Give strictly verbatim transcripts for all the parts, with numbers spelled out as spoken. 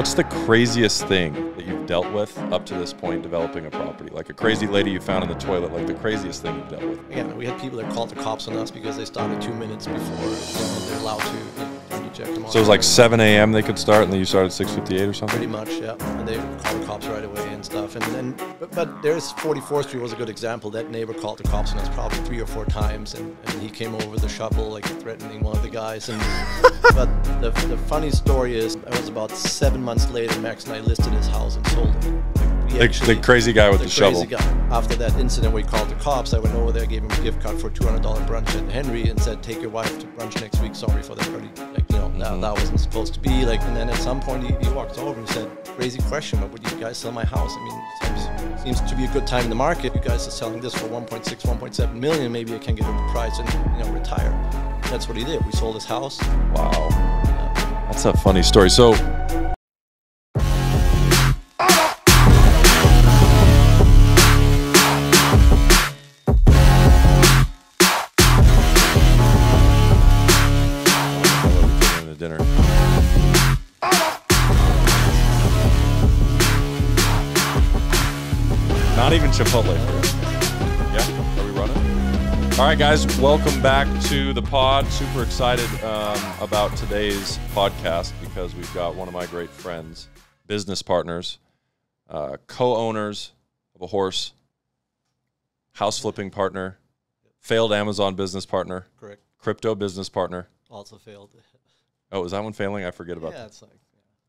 What's the craziest thing that you've dealt with up to this point developing a property? Like a crazy lady you found in the toilet, like the craziest thing you've dealt with? Yeah, we had people that called the cops on us because they started two minutes before, you know, they're allowed to eject them off. So it was like seven A M they could start and then you started at six fifty-eight or something? Pretty much, yeah. And they called the cops right away and stuff. And then, but, but there's forty-fourth street was a good example. That neighbor called the cops on us probably three or four times and, and he came over with a shovel, like threatening one of the guys. And but the, the funny story is, I was about seven months Months later, Max and I listed his house and sold it. Like the, actually, the crazy guy with the, the shovel. Guy. After that incident, we called the cops. I went over there, gave him a gift card for a two hundred dollar brunch at Henry, and said, "Take your wife to brunch next week. Sorry for that party. Like, you know, mm-hmm. that, that wasn't supposed to be." Like, and then at some point, he, he walked over and said, "Crazy question, but would you guys sell my house? I mean, it seems, seems to be a good time in the market. You guys are selling this for one point six, one point seven million. Maybe I can get a good price and, you know, retire." That's what he did. We sold his house. Wow, yeah. That's a funny story. So. Not even Chipotle. Yeah, are we running? All right, guys, welcome back to the pod. Super excited um, about today's podcast because we've got one of my great friends, business partners, uh, co-owners of a horse, house flipping partner, failed Amazon business partner, correct, crypto business partner. Also failed. Oh, is that one failing? I forget about yeah, that. It's like,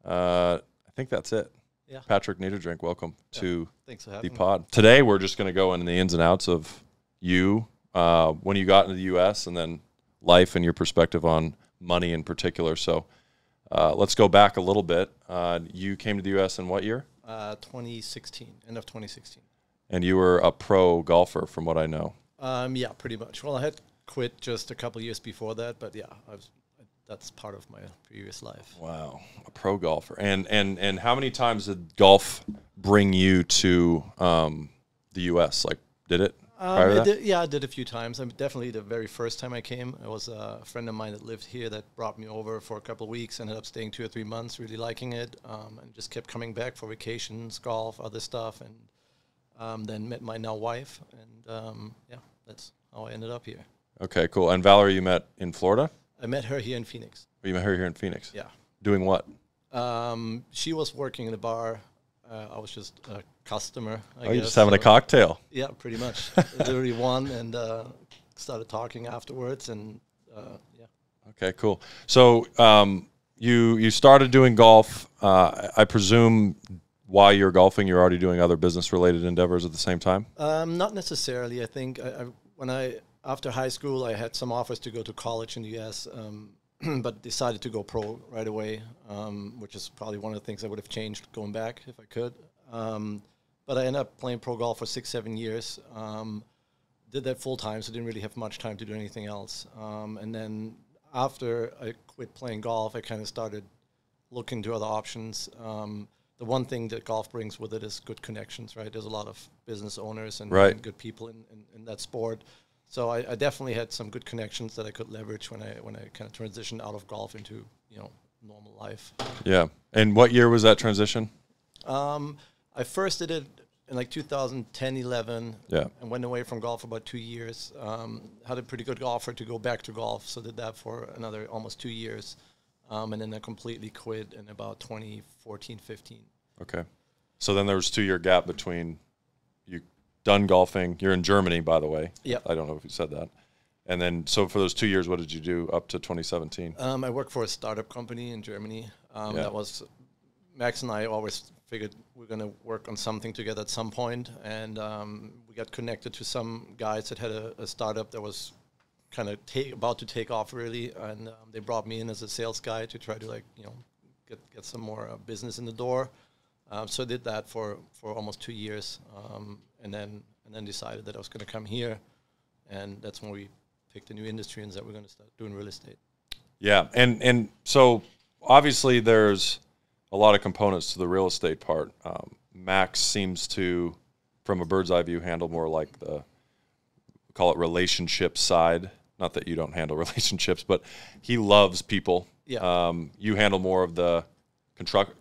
yeah. uh, I think that's it. Yeah. Patrick Niederdrink, welcome yeah. to the pod. Me. Today we're just going to go into the ins and outs of you, uh, when you got into the U S and then life and your perspective on money in particular. So uh, let's go back a little bit. Uh, you came to the U S in what year? Uh, twenty sixteen, end of twenty sixteen. And you were a pro golfer from what I know. Um, yeah, pretty much. Well, I had quit just a couple years before that, but yeah, I was... That's part of my previous life. Wow, a pro golfer. And and and how many times did golf bring you to um, the U S? Like, did it? Um, it did, yeah, I did a few times. I mean, definitely the very first time I came, it was a friend of mine that lived here that brought me over for a couple of weeks. Ended up staying two or three months, really liking it, um, and just kept coming back for vacations, golf, other stuff, and um, then met my now wife. And um, yeah, that's how I ended up here. Okay, cool. And Valerie, you met in Florida? I met her here in Phoenix. Oh, you met her here in Phoenix? Yeah. Doing what? Um, she was working in a bar. Uh, I was just a customer, I guess. Oh, you're just having so, a cocktail. Yeah, pretty much. Literally one and uh, started talking afterwards and, uh, yeah. Okay, cool. So um, you, you started doing golf. Uh, I presume while you're golfing, you're already doing other business-related endeavors at the same time? Um, not necessarily. I think I, I, when I... After high school, I had some offers to go to college in the U S, um, but decided to go pro right away, um, which is probably one of the things I would have changed going back if I could. Um, but I ended up playing pro golf for six, seven years. Um, did that full time, so didn't really have much time to do anything else. Um, and then after I quit playing golf, I kind of started looking to other options. Um, the one thing that golf brings with it is good connections, right? There's a lot of business owners and, right. and good people in, in, in that sport. So I, I definitely had some good connections that I could leverage when I when I kind of transitioned out of golf into, you know, normal life. Yeah. And what year was that transition? Um, I first did it in like two thousand ten, eleven. Yeah. And went away from golf for about two years. Um, had a pretty good offer to go back to golf, so did that for another almost two years. Um, and then I completely quit in about twenty fourteen, fifteen. Okay. So then there was a two-year gap between you – done golfing. You're in Germany, by the way. Yeah. I don't know if you said that. And then, so for those two years, what did you do up to twenty seventeen? Um, I worked for a startup company in Germany. Um, yeah. That was, Max and I always figured we're going to work on something together at some point. And um, we got connected to some guys that had a, a startup that was kind of about to take off, really. And um, they brought me in as a sales guy to try to, like, you know, get, get some more uh, business in the door. Um, so I did that for, for almost two years. Um, And then and then decided that I was going to come here, and that's when we picked a new industry and said we're going to start doing real estate. Yeah, and and so obviously there's a lot of components to the real estate part. Um, Max seems to, from a bird's eye view, handle more like the, call it relationship side. Not that you don't handle relationships, but he loves people. Yeah. Um, you handle more of the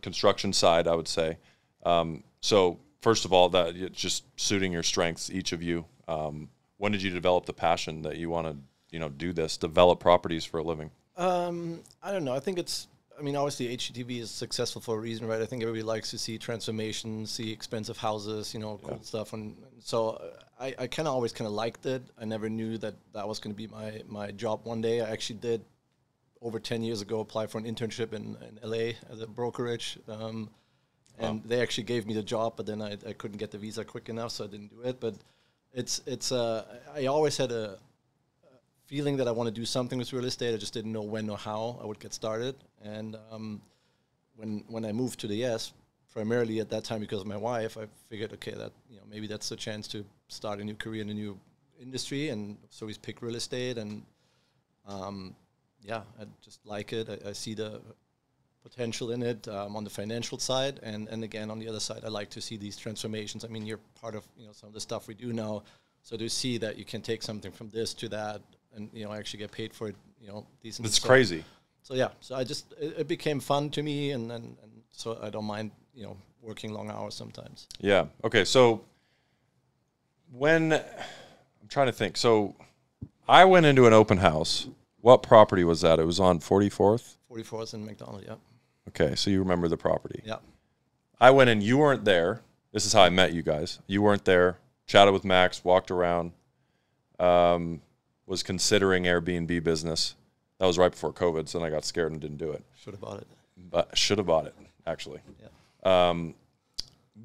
construction side, I would say. Um, so first of all, that it's just suiting your strengths, each of you. Um, when did you develop the passion that you want to, you know, do this, develop properties for a living? Um, I don't know. I think it's, I mean, obviously H G T V is successful for a reason, right? I think everybody likes to see transformations, see expensive houses, you know, cool yeah. stuff. And so I, I kind of always kind of liked it. I never knew that that was going to be my, my job one day. I actually did over ten years ago apply for an internship in, in L A as a brokerage. Um, and wow. they actually gave me the job, but then I, I couldn't get the visa quick enough, so I didn't do it. But it's, it's, uh, I always had a, feeling that I want to do something with real estate. I just didn't know when or how I would get started. And um, when when I moved to the U S, primarily at that time because of my wife, I figured, okay, that you know maybe that's a chance to start a new career in a new industry. And so we picked real estate, and um, yeah, I just like it. I, I see the potential in it um, on the financial side, and and again on the other side, I like to see these transformations. I mean, you're part of you know some of the stuff we do now, so to see that you can take something from this to that. And you know, I actually get paid for it. You know, decent. It's crazy. So yeah, so I just it, it became fun to me, and, and and so I don't mind you know working long hours sometimes. Yeah. Okay. So when I'm trying to think, so I went into an open house. What property was that? It was on forty-fourth. forty-fourth and McDonald. Yeah. Okay, so you remember the property. Yeah. I went in. You weren't there. This is how I met you guys. You weren't there. Chatted with Max. Walked around. Um. Was considering Airbnb business. That was right before COVID, so then I got scared and didn't do it. Should have bought it. But should have bought it, actually. Yeah. Um,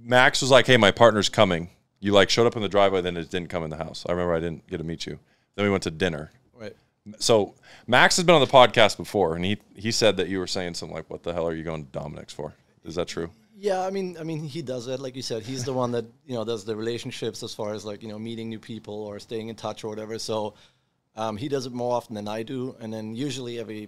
Max was like, hey, my partner's coming. You like showed up in the driveway, then it didn't come in the house. I remember I didn't get to meet you. Then we went to dinner. Right. So Max has been on the podcast before, and he, he said that you were saying something like, what the hell are you going to Dominic's for? Is that true? Yeah, I mean, I mean, he does it. Like you said, he's the one that, you know, does the relationships as far as like, you know, meeting new people or staying in touch or whatever. So Um, he does it more often than I do, and then usually every,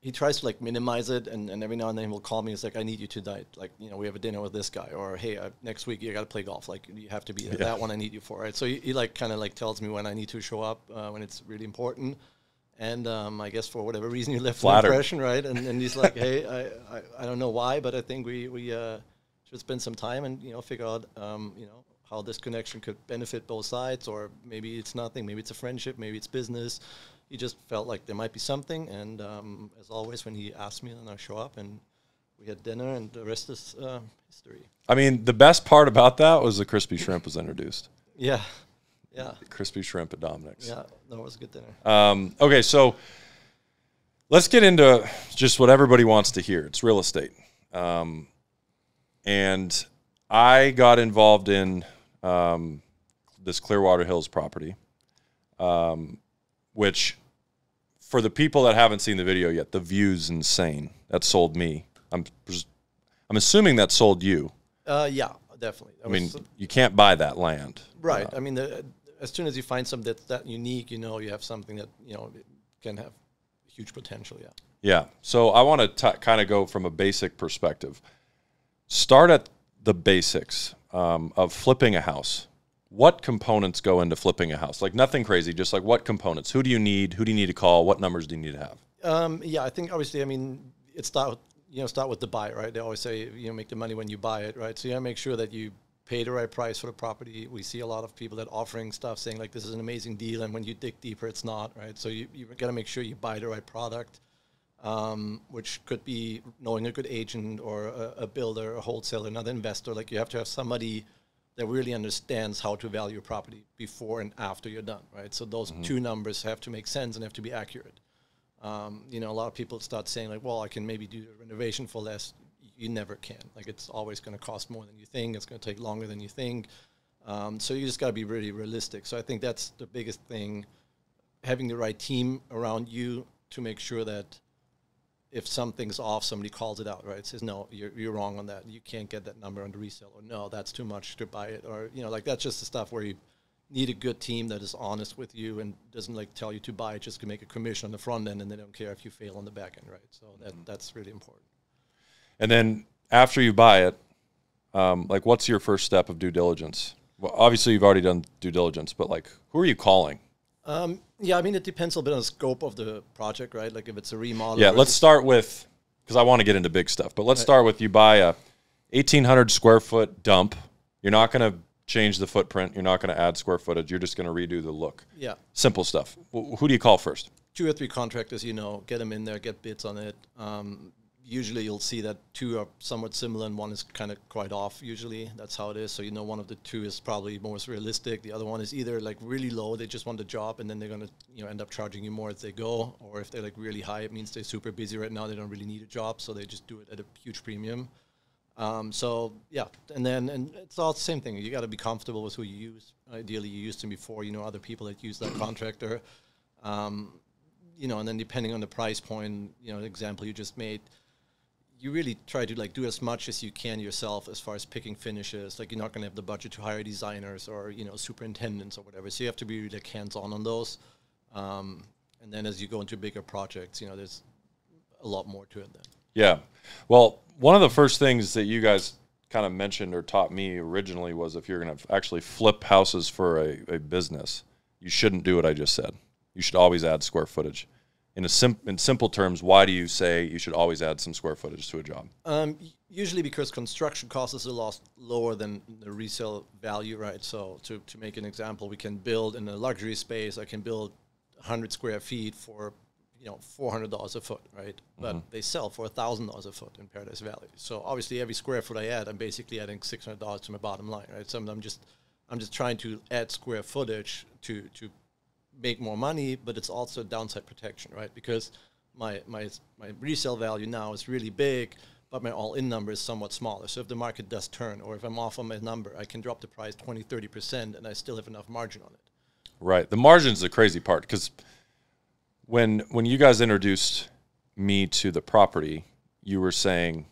he tries to like minimize it, and, and every now and then he'll call me. It's like, I need you tonight. Like, you know, we have a dinner with this guy, or hey, uh, next week you got to play golf. Like, you have to be yeah. that one. I need you for it. So he, he like kind of like tells me when I need to show up uh, when it's really important, and um, I guess for whatever reason you left Flatter. the impression, right? And and he's like, hey, I, I I don't know why, but I think we we uh, should spend some time and you know figure out um, you know. how this connection could benefit both sides, or maybe it's nothing, maybe it's a friendship, maybe it's business. He just felt like there might be something, and um, as always, when he asked me, then I show up, and we had dinner, and the rest is uh, history. I mean, the best part about that was the crispy shrimp was introduced. Yeah, yeah. Crispy shrimp at Dominic's. Yeah, that was a good dinner. Um, okay, so let's get into just what everybody wants to hear. It's real estate. Um, and I got involved in um, this Clearwater Hills property, um, which for the people that haven't seen the video yet, the view's insane. That sold me. I'm, I'm assuming that sold you. Uh, yeah, definitely. I, I mean, you can't buy that land. Right. Uh, I mean, the, as soon as you find something that's that unique, you know, you have something that, you know, can have huge potential. Yeah. Yeah. So I want to kind of go from a basic perspective. Start at the basics um, of flipping a house. What components go into flipping a house? Like nothing crazy, just like what components? Who do you need? Who do you need to call? What numbers do you need to have? Um, yeah, I think obviously, I mean, it start, you know, start with the buy, right? They always say, you know, make the money when you buy it, right? So you gotta make sure that you pay the right price for the property. We see a lot of people that offering stuff saying like, this is an amazing deal. And when you dig deeper, it's not, right? So you, you gotta make sure you buy the right product. Um, which could be knowing a good agent or a, a builder, a wholesaler, another investor. Like you have to have somebody that really understands how to value a property before and after you're done, right? So those mm-hmm. two numbers have to make sense and have to be accurate. Um, you know, a lot of people start saying like, well, I can maybe do a renovation for less. You never can. Like it's always going to cost more than you think. It's going to take longer than you think. Um, so you just got to be really realistic. So I think that's the biggest thing, having the right team around you to make sure that if something's off, somebody calls it out, right? It says, no, you're, you're wrong on that. You can't get that number on the resale. Or no, that's too much to buy it. Or, you know, like that's just the stuff where you need a good team that is honest with you and doesn't like tell you to buy it just to make a commission on the front end and they don't care if you fail on the back end, right? So that, mm-hmm. that's really important. And then after you buy it, um, like what's your first step of due diligence? Well, obviously you've already done due diligence, but like who are you calling? Um, yeah, I mean, it depends a little bit on the scope of the project, right? Like if it's a remodel. Yeah, let's start with because I want to get into big stuff. But let's start with you buy a eighteen hundred square foot dump. You're not going to change the footprint. You're not going to add square footage. You're just going to redo the look. Yeah. Simple stuff. Well, who do you call first? Two or three contractors, you know, get them in there, get bids on it. Um, usually you'll see that two are somewhat similar and one is kind of quite off. Usually that's how it is. So, you know, one of the two is probably most realistic. The other one is either like really low, they just want the job, and then they're going to, you know, end up charging you more as they go. Or if they're like really high, it means they're super busy right now. They don't really need a job. So they just do it at a huge premium. Um, so yeah, and then, and it's all the same thing. You got to be comfortable with who you use. Ideally you used them before, you know, other people that use that contractor, um, you know, and then depending on the price point, you know, the example you just made, you really try to like do as much as you can yourself as far as picking finishes. Like you're not going to have the budget to hire designers or, you know, superintendents or whatever. So you have to be like hands-on on those. Um, and then as you go into bigger projects, you know, there's a lot more to it then. Yeah. Well, one of the first things that you guys kind of mentioned or taught me originally was if you're going to actually flip houses for a, a business, you shouldn't do what I just said. You should always add square footage. In a sim in simple terms, why do you say you should always add some square footage to a job? Um, usually because construction costs is a lot lower than the resale value, right? So to, to make an example, we can build in a luxury space. I can build one hundred square feet for, you know, four hundred dollars a foot, right? Mm-hmm. But they sell for one thousand dollars a foot in Paradise Valley. So obviously every square foot I add, I'm basically adding six hundred dollars to my bottom line, right? So I'm just, I'm just trying to add square footage to, to make more money, but it's also downside protection, right? Because my my my resale value now is really big, but my all-in number is somewhat smaller. So if the market does turn, or if I'm off on my number, I can drop the price twenty, thirty percent, and I still have enough margin on it. Right. The margin's the crazy part, because when when you guys introduced me to the property, you were saying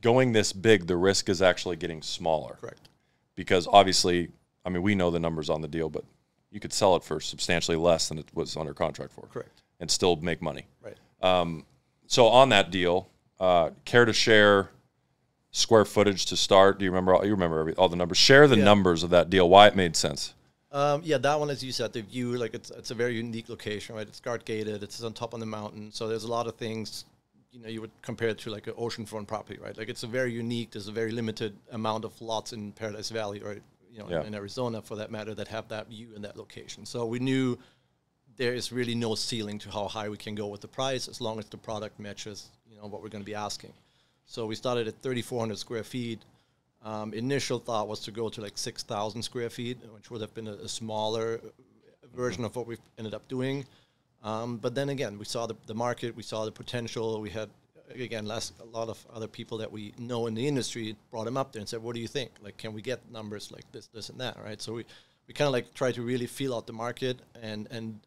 going this big, the risk is actually getting smaller. Correct. Because obviously, I mean, we know the numbers on the deal, but you could sell it for substantially less than it was under contract for. Correct. And still make money. Right. Um, so on that deal, uh, care to share square footage to start? Do you remember all, you remember every, all the numbers? Share the yeah. numbers of that deal, why it made sense. Um, yeah, that one, as you said, the view, like it's, it's a very unique location, right? It's guard-gated. It's on top of the mountain. So there's a lot of things, you know, you would compare it to like an oceanfront property, right? Like it's a very unique, there's a very limited amount of lots in Paradise Valley, right? You know, yeah. in Arizona, for that matter, that have that view in that location. So we knew there is really no ceiling to how high we can go with the price as long as the product matches, you know, what we're going to be asking. So we started at thirty-four hundred square feet. Um, initial thought was to go to like six thousand square feet, which would have been a, a smaller version mm-hmm. of what we ended up doing. Um, but then again, we saw the, the market, we saw the potential. We had, again, last, a lot of other people that we know in the industry brought them up there and said, what do you think? Like, can we get numbers like this, this, and that, right? So we, we kind of like try to really feel out the market and, and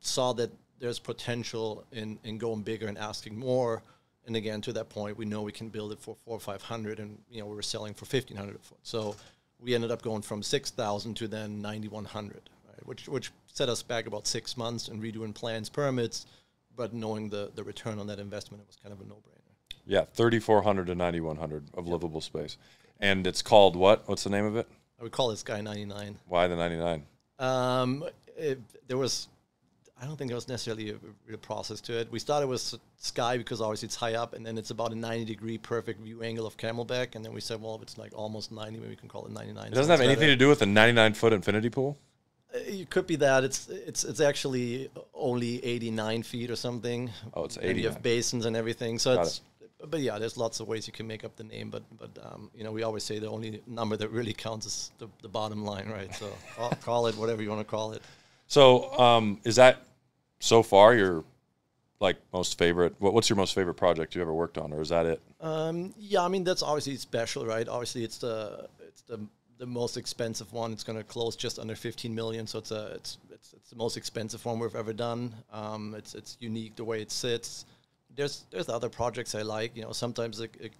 saw that there's potential in, in going bigger and asking more. And again, to that point, we know we can build it for four or five hundred, and you know we were selling for fifteen hundred a foot. So we ended up going from six thousand to then ninety-one hundred, right? Which which set us back about six months and redoing plans, permits. But knowing the, the return on that investment, it was kind of a no-brainer. Yeah, thirty-four hundred to ninety-one hundred of yep. livable space. And it's called what? What's the name of it? I would call it Sky ninety-nine. Why the ninety-nine? Um, it, there was, I don't think there was necessarily a real process to it. We started with Sky because obviously it's high up, and then it's about a ninety-degree perfect view angle of Camelback. And then we said, well, if it's like almost ninety, maybe we can call it ninety-nine. It doesn't have anything better. To do with a ninety-nine-foot infinity pool? It could be that it's it's it's actually only eighty-nine feet or something. Oh, it's eighty-nine. And you have basins and everything. So it's, but yeah, there's lots of ways you can make up the name. But but um, you know, we always say the only number that really counts is the, the bottom line, right? So I'll call it whatever you want to call it. So um, is that so far your like most favorite? What, what's your most favorite project you ever worked on, or is that it? Um, yeah, I mean that's obviously special, right? Obviously it's the it's the the most expensive one. It's going to close just under fifteen million. So it's a, it's, it's, it's the most expensive one we've ever done. Um, it's, it's unique the way it sits. There's, there's other projects I like, you know, sometimes it, it,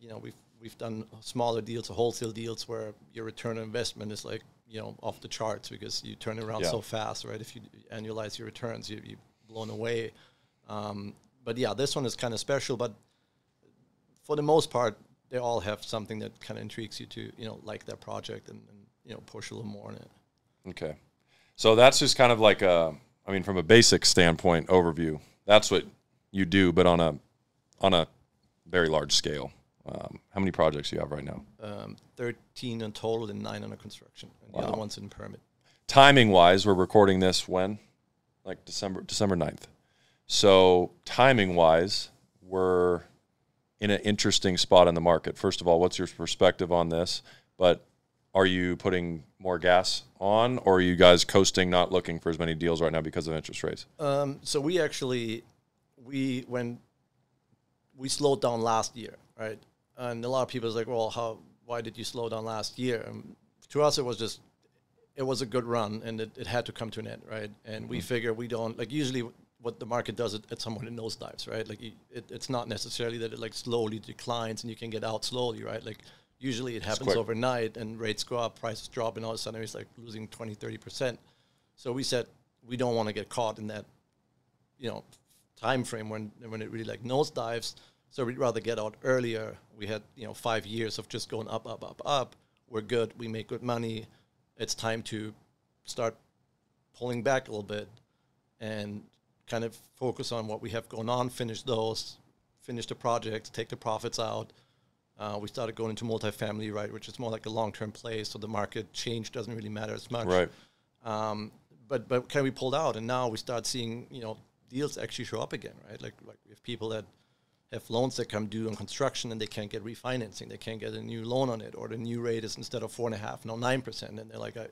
you know, we've, we've done smaller deals or wholesale deals where your return on investment is like, you know, off the charts because you turn around yeah. so fast, right? If you annualize your returns, you, you're blown away. Um, but yeah, this one is kind of special, but for the most part, they all have something that kind of intrigues you to, you know, like that project and, and, you know, push a little more on it. Okay. So that's just kind of like a, I mean, from a basic standpoint overview, that's what you do, but on a on a very large scale. Um, how many projects do you have right now? Um, thirteen in total and nine under construction. And wow. The other one's in permit. Timing-wise, we're recording this when? Like December December ninth. So timing-wise, we're in an interesting spot in the market. First of all, what's your perspective on this? But are you putting more gas on, or are you guys coasting, not looking for as many deals right now because of interest rates? Um, so we actually, we when we slowed down last year, right? And a lot of people is like, well, how, why did you slow down last year? And to us, it was just, it was a good run, and it, it had to come to an end, right? And mm-hmm. we figure we don't, like usually what the market does, it, it's somewhat in nosedives, right? Like it, it's not necessarily that it like slowly declines and you can get out slowly, right? Like usually it happens overnight and rates go up, prices drop, and all of a sudden it's like losing twenty, thirty percent. So we said we don't want to get caught in that, you know, time frame when, when it really like nosedives. So we'd rather get out earlier. We had, you know, five years of just going up, up, up, up. We're good. We make good money. It's time to start pulling back a little bit and kind of focus on what we have going on, finish those, finish the projects, take the profits out. Uh, we started going into multifamily, right, which is more like a long-term play, so the market change doesn't really matter as much. Right. Um, but but kind of we pulled out, and now we start seeing, you know, deals actually show up again, right? Like, like we have people that have loans that come due on construction and they can't get refinancing. They can't get a new loan on it, or the new rate is instead of four and a half, now nine percent. And they're like, I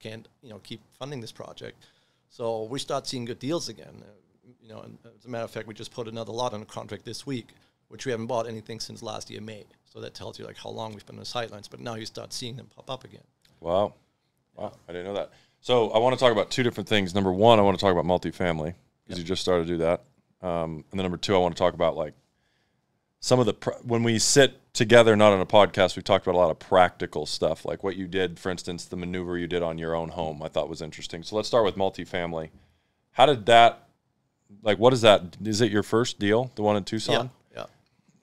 can't, you know, keep funding this project. So we start seeing good deals again. Uh, you know, and as a matter of fact, we just put another lot on a contract this week, which we haven't bought anything since last year, May. So that tells you like how long we've been on the sidelines, but now you start seeing them pop up again. Wow. Wow, yeah. I didn't know that. So I want to talk about two different things. Number one, I want to talk about multifamily, because yep. you just started to do that. Um, and then number two, I want to talk about like some of the, pr when we sit together, not on a podcast, we've talked about a lot of practical stuff, like what you did, for instance, the maneuver you did on your own home, I thought was interesting. So let's start with multifamily. How did that, like, what is that? Is it your first deal, the one in Tucson? Yeah.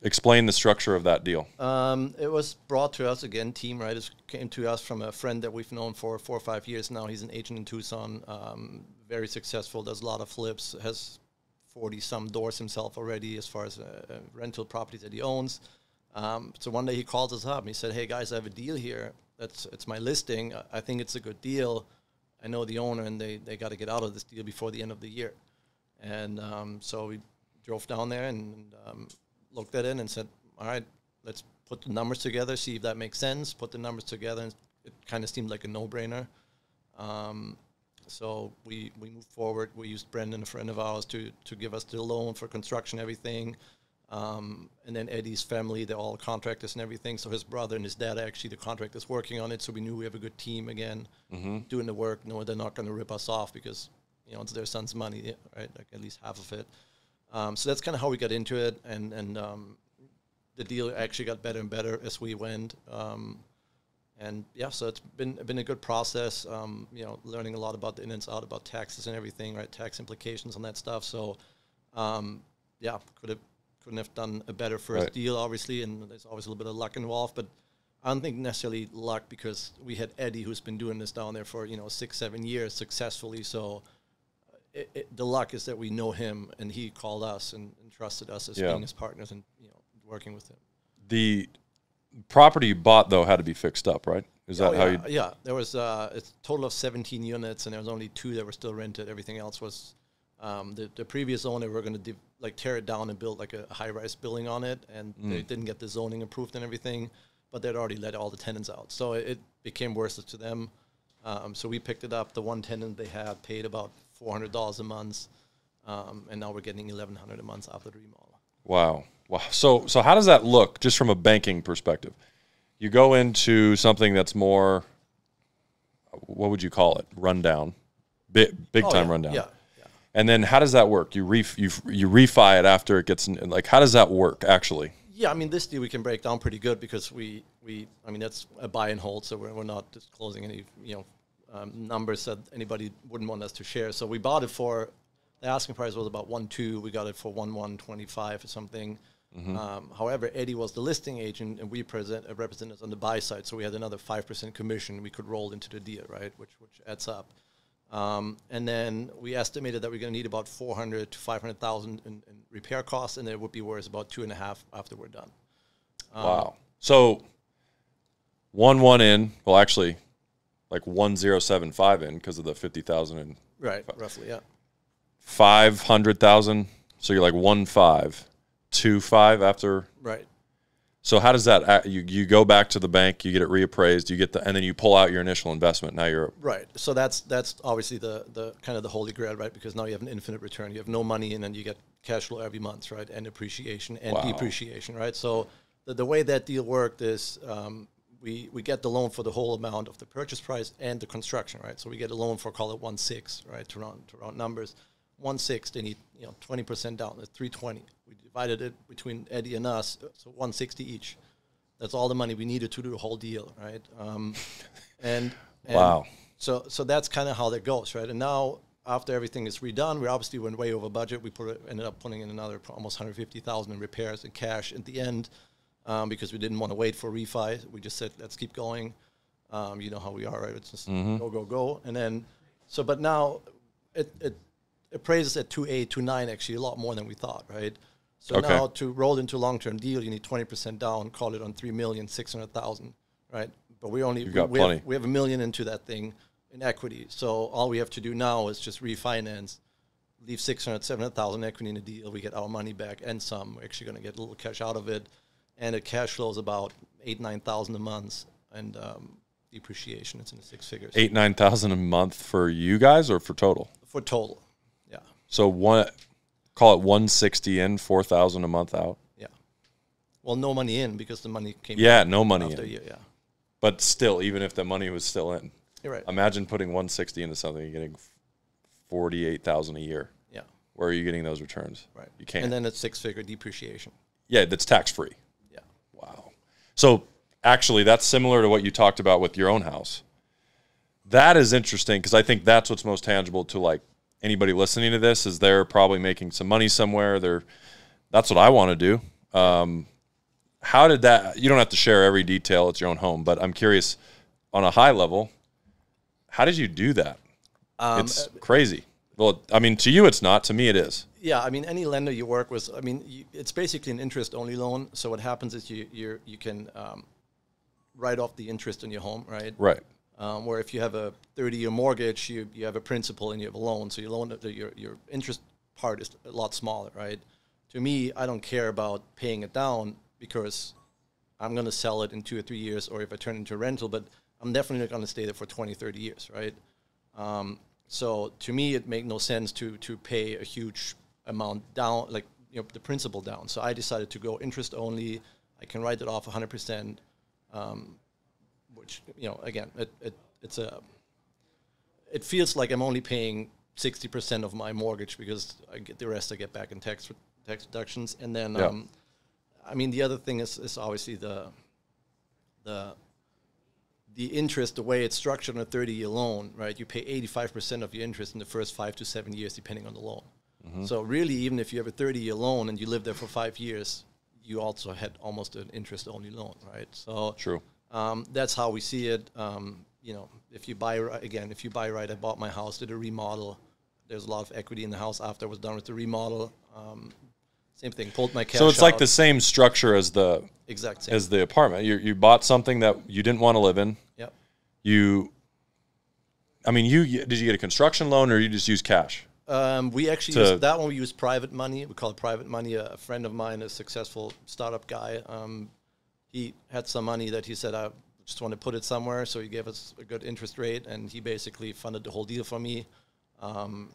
Explain the structure of that deal. Um, it was brought to us, again, team, right? It came to us from a friend that we've known for four or five years now. He's an agent in Tucson, um, very successful, does a lot of flips, has forty-some doors himself already as far as uh, uh, rental properties that he owns. Um, so one day he calls us up and he said, hey, guys, I have a deal here. That's, it's my listing. I, I think it's a good deal. I know the owner, and they, they got to get out of this deal before the end of the year. And um, so we drove down there and... and um, looked at it and said, all right, let's put the numbers together, see if that makes sense, put the numbers together, and it kind of seemed like a no-brainer. Um, so we, we moved forward. We used Brendan, a friend of ours, to, to give us the loan for construction, everything. Um, and then Eddie's family, they're all contractors and everything. So his brother and his dad, actually, the contractors working on it. So we knew we have a good team, again, mm-hmm. doing the work. No, they're not going to rip us off because, you know, it's their son's money, right? Like at least half of it. Um, so that's kind of how we got into it, and, and um, the deal actually got better and better as we went. Um, and, yeah, so it's been been a good process, um, you know, learning a lot about the in and out, about taxes and everything, right, tax implications on that stuff. So, um, yeah, could have, couldn't have done a better first right. deal, obviously, and there's always a little bit of luck involved. But I don't think necessarily luck, because we had Eddie, who's been doing this down there for, you know, six, seven years successfully, so... It, it, the luck is that we know him, and he called us and, and trusted us as yeah. being his partners and, you know, working with him. The property you bought, though, had to be fixed up, right? Is oh, that yeah, how you? Yeah, there was uh, a total of seventeen units, and there was only two that were still rented. Everything else was um, the, the previous owner. We were going to like tear it down and build like a high-rise building on it, and mm. they didn't get the zoning approved and everything, but they'd already let all the tenants out, so it, it became worse to them. Um, so we picked it up. The one tenant they had paid about four hundred dollars a month, um, and now we're getting eleven hundred dollars a month after the remodel. Wow. Wow. So, so how does that look just from a banking perspective? You go into something that's more, what would you call it? Rundown, big, big oh, time yeah. rundown. Yeah. yeah. And then how does that work? You ref, you, you refi it after it gets, in, like, how does that work actually? Yeah, I mean, this deal we can break down pretty good because we, we I mean, that's a buy and hold, so we're, we're not disclosing any, you know, um, numbers that anybody wouldn't want us to share. So we bought it for, the asking price was about one two. We got it for one one twenty-five or something. Mm-hmm. um, however, Eddie was the listing agent, and we present, uh, represented us on the buy side, so we had another five percent commission we could roll into the deal, right, which, which adds up. Um, and then we estimated that we're going to need about four hundred thousand to five hundred thousand in, in repair costs, and it would be worth about two and a half after we're done. Um, wow. So one one in, well, actually, like one zero seven five in because of the fifty thousand and right, five, roughly, yeah. Five hundred thousand. So you're like one five, two five after. Right. So how does that, you, you go back to the bank, you get it reappraised, you get the, and then you pull out your initial investment. Now you're. Right. So that's, that's obviously the, the kind of the holy grail, right? Because now you have an infinite return. You have no money and then you get cash flow every month, right? And appreciation and wow. depreciation, right? So the, the way that deal worked is um, we, we get the loan for the whole amount of the purchase price and the construction, right? So we get a loan for, call it one six, right? To round, to round numbers. One six, they need, you know, twenty percent down. That's three twenty. We divided it between Eddie and us, so one sixty each. That's all the money we needed to do the whole deal, right? Um, and, and wow. So so that's kind of how that goes, right? And now after everything is redone, we obviously went way over budget. We put ended up putting in another almost one hundred fifty thousand in repairs and cash at the end, um, because we didn't want to wait for refi. We just said let's keep going. Um, you know how we are, right? It's just mm-hmm. go go go, and then so but now it it. appraises at two eight, two nine, actually a lot more than we thought, right? So okay. now to roll into a long-term deal, you need twenty percent down, call it on three million six hundred thousand, right? But we only, we, we, have, we have a million into that thing in equity. So all we have to do now is just refinance, leave six hundred, seven hundred thousand equity in the deal. We get our money back and some. We're actually going to get a little cash out of it. And the cash flow is about eight, nine thousand a month. And um, depreciation, it's in the six figures. eight, nine thousand a month for you guys or for total? For total. So one, call it one sixty in, four thousand a month out. Yeah. Well, no money in because the money came. Yeah, no money in. Year, yeah. But still, even if the money was still in, you're right. Imagine putting one sixty into something, you're getting forty eight thousand a year. Yeah. Where are you getting those returns? Right. You can't. And then it's six figure depreciation. Yeah, that's tax free. Yeah. Wow. So actually, that's similar to what you talked about with your own house. That is interesting because I think that's what's most tangible to like. Anybody listening to this is they're probably making some money somewhere. They're, that's what I want to do. Um, how did that, you don't have to share every detail. It's your own home, but I'm curious on a high level, how did you do that? Um, it's crazy. Well, I mean, to you, it's not, to me, it is. Yeah. I mean, any lender you work with, I mean, you, it's basically an interest only loan. So what happens is you, you're, you can, um, write off the interest in your home, right? Right. Um, where if you have a thirty-year mortgage, you, you have a principal and you have a loan, so your loan your your interest part is a lot smaller, right? To me, I don't care about paying it down because I'm going to sell it in two or three years, or if I turn it into a rental, but I'm definitely not going to stay there for twenty, thirty years, right? Um, so to me, it made no sense to to pay a huge amount down, like you know the principal down. So I decided to go interest only. I can write it off one hundred percent. Um, Which, you know, again, it, it it's a it feels like I'm only paying sixty percent of my mortgage because I get the rest I get back in tax tax deductions, and then yeah. um, I mean the other thing is is obviously the the the interest, the way it's structured on a thirty year loan, right? You pay eighty five percent of your interest in the first five to seven years, depending on the loan. Mm-hmm. So really, even if you have a thirty year loan and you live there for five years, you also had almost an interest only loan, right? So true. Um, that's how we see it. Um, you know, if you buy, again, if you buy right, I bought my house, did a remodel. There's a lot of equity in the house after I was done with the remodel. Um, same thing, pulled my cash So it's out. Like the same structure as the exact same. As the apartment. You, you bought something that you didn't want to live in. Yep. You, I mean, you, did you get a construction loan or you just use cash? Um, we actually, used, that one we use private money. We call it private money. A friend of mine, a successful startup guy, um, he had some money that he said, I just want to put it somewhere. So he gave us a good interest rate, and he basically funded the whole deal for me. Um,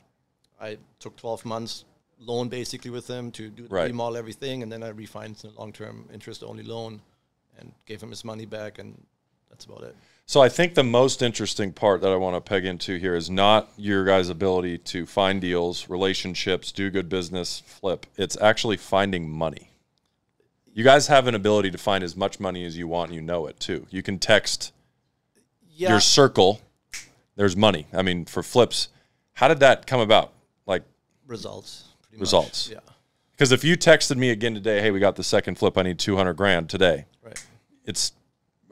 I took twelve months loan basically with him to do right. remodel everything, and then I refinanced a long-term interest-only loan and gave him his money back, and that's about it. So I think the most interesting part that I want to peg into here is not your guys' ability to find deals, relationships, do good business, flip. It's actually finding money. You guys have an ability to find as much money as you want, and you know it, too. You can text yeah. your circle. There's money. I mean, for flips, how did that come about? Like Results. Pretty results. Much. Yeah. Because if you texted me again today, hey, we got the second flip. I need two hundred grand today. Right. It's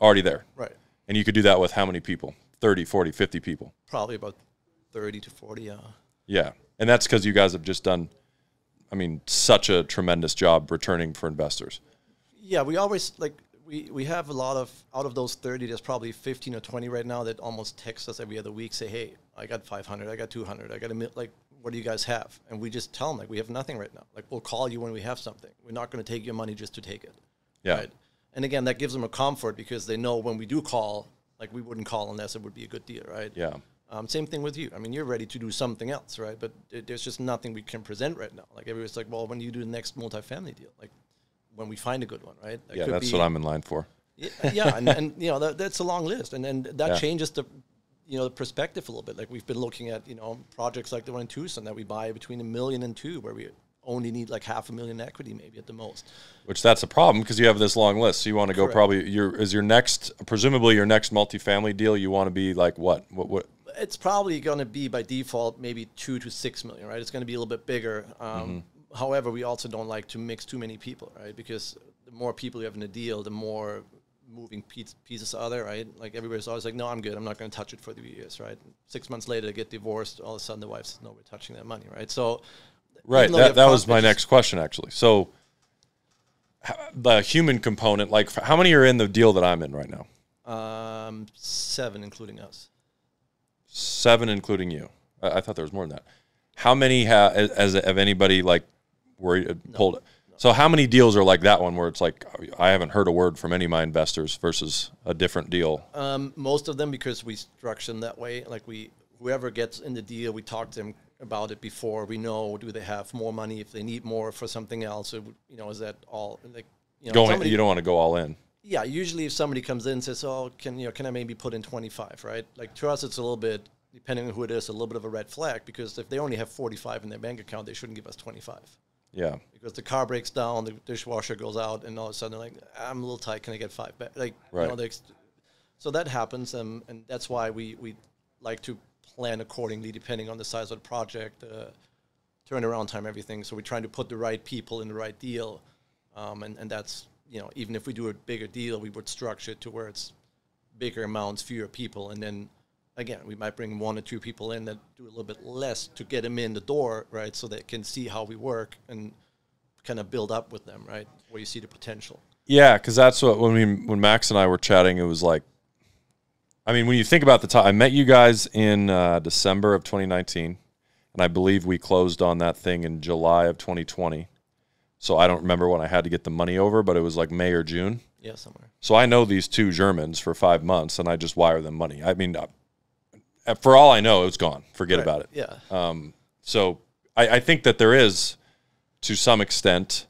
already there. Right. And you could do that with how many people? thirty, forty, fifty people. Probably about thirty to forty, yeah. Yeah, and that's because you guys have just done, I mean, such a tremendous job returning for investors. Yeah, we always, like, we, we have a lot of, out of those thirty, there's probably fifteen or twenty right now that almost text us every other week, say, hey, I got five hundred, I got two hundred, I got a, like, what do you guys have? And we just tell them, like, we have nothing right now. Like, we'll call you when we have something. We're not going to take your money just to take it. Yeah. Right? And again, that gives them a comfort because they know when we do call, like, we wouldn't call unless it would be a good deal, right? Yeah. Um, same thing with you. I mean, you're ready to do something else, right? But it, there's just nothing we can present right now. Like, everybody's like, well, when do you do the next multifamily deal? Like, when we find a good one, right? That yeah, could that's be, what I'm in line for. Yeah, yeah and, and, you know, that, that's a long list. And, and that yeah. changes the, you know, the perspective a little bit. Like, we've been looking at, you know, projects like the one in Tucson that we buy between a million and two, where we only need, like, half a million equity maybe at the most. Which that's a problem because you have this long list. So you want to go Correct. probably, your is your next, presumably your next multifamily deal, you want to be like what? What? What? It's probably going to be by default maybe two to six million, right? It's going to be a little bit bigger. Um, mm-hmm. However, we also don't like to mix too many people, right? Because the more people you have in a deal, the more moving piece, pieces are there, right? Like, everybody's always like, no, I'm good. I'm not going to touch it for three years, right? Six months later, they get divorced. All of a sudden, the wife says, no, we're touching that money, right? So, right. That, that was my next question, actually. So, the human component, like, how many are in the deal that I'm in right now? Um, seven, including us. Seven, including you. I, I thought there was more than that. How many ha as, as have anybody like worried uh, no, pulled it? No. So how many deals are like that one where it's like I haven't heard a word from any of my investors versus a different deal? Um, most of them because we structure them that way. Like we, whoever gets in the deal, we talk to them about it before. We know do they have more money if they need more for something else? Or, you know, is that all? Like you know, going, somebody, you don't want to go all in. Yeah, usually if somebody comes in and says, oh, can you know, can I maybe put in twenty-five, right? Like, to us, it's a little bit, depending on who it is, a little bit of a red flag because if they only have forty-five in their bank account, they shouldn't give us twenty-five. Yeah. Because the car breaks down, the dishwasher goes out, and all of a sudden they're like, I'm a little tight, can I get five back? Like, right. You know, so that happens, um, and that's why we, we like to plan accordingly depending on the size of the project, uh, turnaround time, everything. So we're trying to put the right people in the right deal, um, and, and that's... You know, even if we do a bigger deal, we would structure it to where it's bigger amounts, fewer people. And then, again, we might bring one or two people in that do a little bit less to get them in the door, right, so they can see how we work and kind of build up with them, right, where you see the potential. Yeah, because that's what, when, we, when Max and I were chatting, it was like, I mean, when you think about the time, I met you guys in uh, December of twenty nineteen, and I believe we closed on that thing in July of twenty twenty. So I don't remember when I had to get the money over, but it was like May or June. Yeah, somewhere. So I know these two Germans for five months, and I just wire them money. I mean, I, for all I know, it's gone. Forget right. about it. Yeah. Um, so I, I think that there is, to some extent,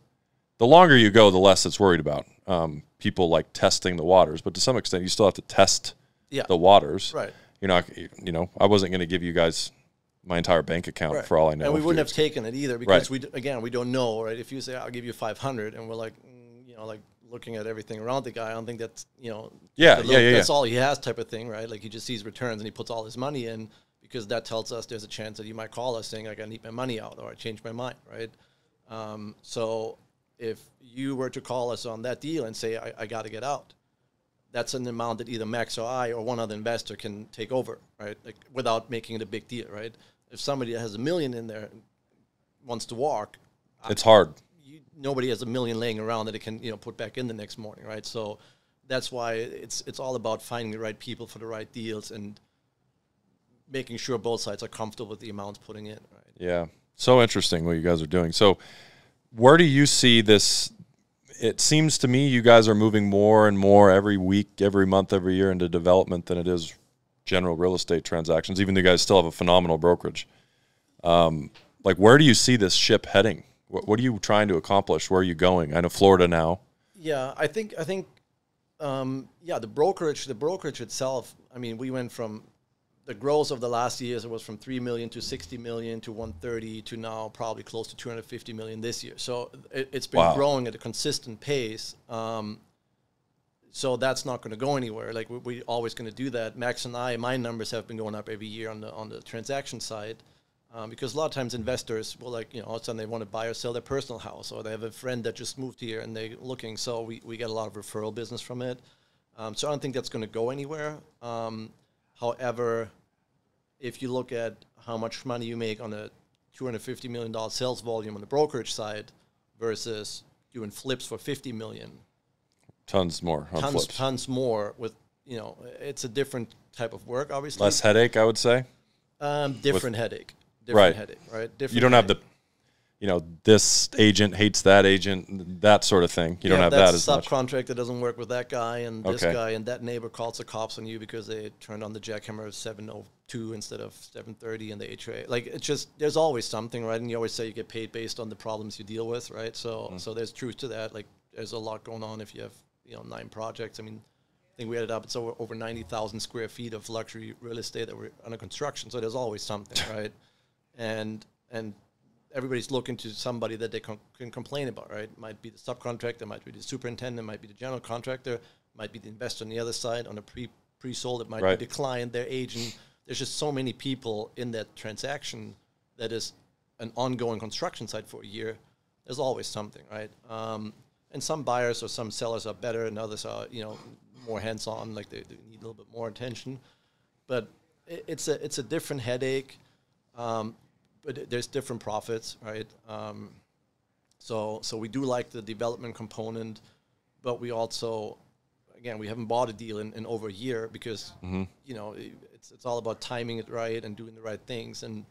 the longer you go, the less it's worried about. Um, people like testing the waters, but to some extent, you still have to test yeah. the waters. Right. You know, I, you know, I wasn't going to give you guys my entire bank account right. for all I know. And we wouldn't have taken it either because, right. we again, we don't know, right? If you say, I'll give you five hundred, and we're like, mm, you know, like looking at everything around the guy, I don't think that's, you know, yeah, yeah, yeah, that's yeah. all he has type of thing, right? Like he just sees returns and he puts all his money in because that tells us there's a chance that you might call us saying, like, I need my money out or I changed my mind, right? Um, so if you were to call us on that deal and say, I, I got to get out, that's an amount that either Max or I or one other investor can take over, right? Like without making it a big deal, right? If somebody has a million in there and wants to walk, it's I, hard. You, nobody has a million laying around that it can, you know, put back in the next morning, right? So that's why it's it's all about finding the right people for the right deals and making sure both sides are comfortable with the amounts putting in. Right? Yeah, so interesting what you guys are doing. So where do you see this? It seems to me you guys are moving more and more every week, every month, every year into development than it is general real estate transactions, even though you guys still have a phenomenal brokerage. Um, like, where do you see this ship heading? What, what are you trying to accomplish? Where are you going? I know Florida now. Yeah, I think, I think, um, yeah, the brokerage, the brokerage itself, I mean, we went from the growth of the last years, it was from three million to sixty million to one thirty to now probably close to two hundred fifty million this year. So it, it's been wow. growing at a consistent pace. Um, So that's not going to go anywhere. Like we, we're always going to do that. Max and I, my numbers have been going up every year on the on the transaction side, um, because a lot of times investors will like you know all of a sudden they want to buy or sell their personal house, or they have a friend that just moved here and they're looking. So we we get a lot of referral business from it. Um, so I don't think that's going to go anywhere. Um, however, if you look at how much money you make on a two hundred fifty million dollars sales volume on the brokerage side versus doing flips for fifty million dollars. Tons more on tons, flips. Tons more with, you know, it's a different type of work, obviously. Less headache, I would say. Um, different with, headache. Different right. headache, right? Different you don't headache. have the, you know, this agent hates that agent, that sort of thing. You yeah, don't have that as much. That's a subcontract that doesn't work with that guy and this okay. guy and that neighbor calls the cops on you because they turned on the jackhammer at seven oh two instead of seven thirty and the H O A. Like, it's just, there's always something, right? And you always say you get paid based on the problems you deal with, right? So, mm. so there's truth to that. Like, there's a lot going on if you have, you know, nine projects. I mean, I think we added up, it's over, over ninety thousand square feet of luxury real estate that we're under construction. So there's always something, right? And, and, everybody's looking to somebody that they com can complain about, right? Might be the subcontractor, might be the superintendent, might be the general contractor, might be the investor on the other side on a pre pre-sold. It might right. be the client, their agent. There's just so many people in that transaction that is an ongoing construction site for a year. There's always something, right? Um, and some buyers or some sellers are better, and others are, you know, more hands-on, like they, they need a little bit more attention. But it, it's a it's a different headache. Um, But there's different profits, right? Um, so so we do like the development component, but we also, again, we haven't bought a deal in, in over a year because, mm-hmm. you know, it's, it's all about timing it right and doing the right things. And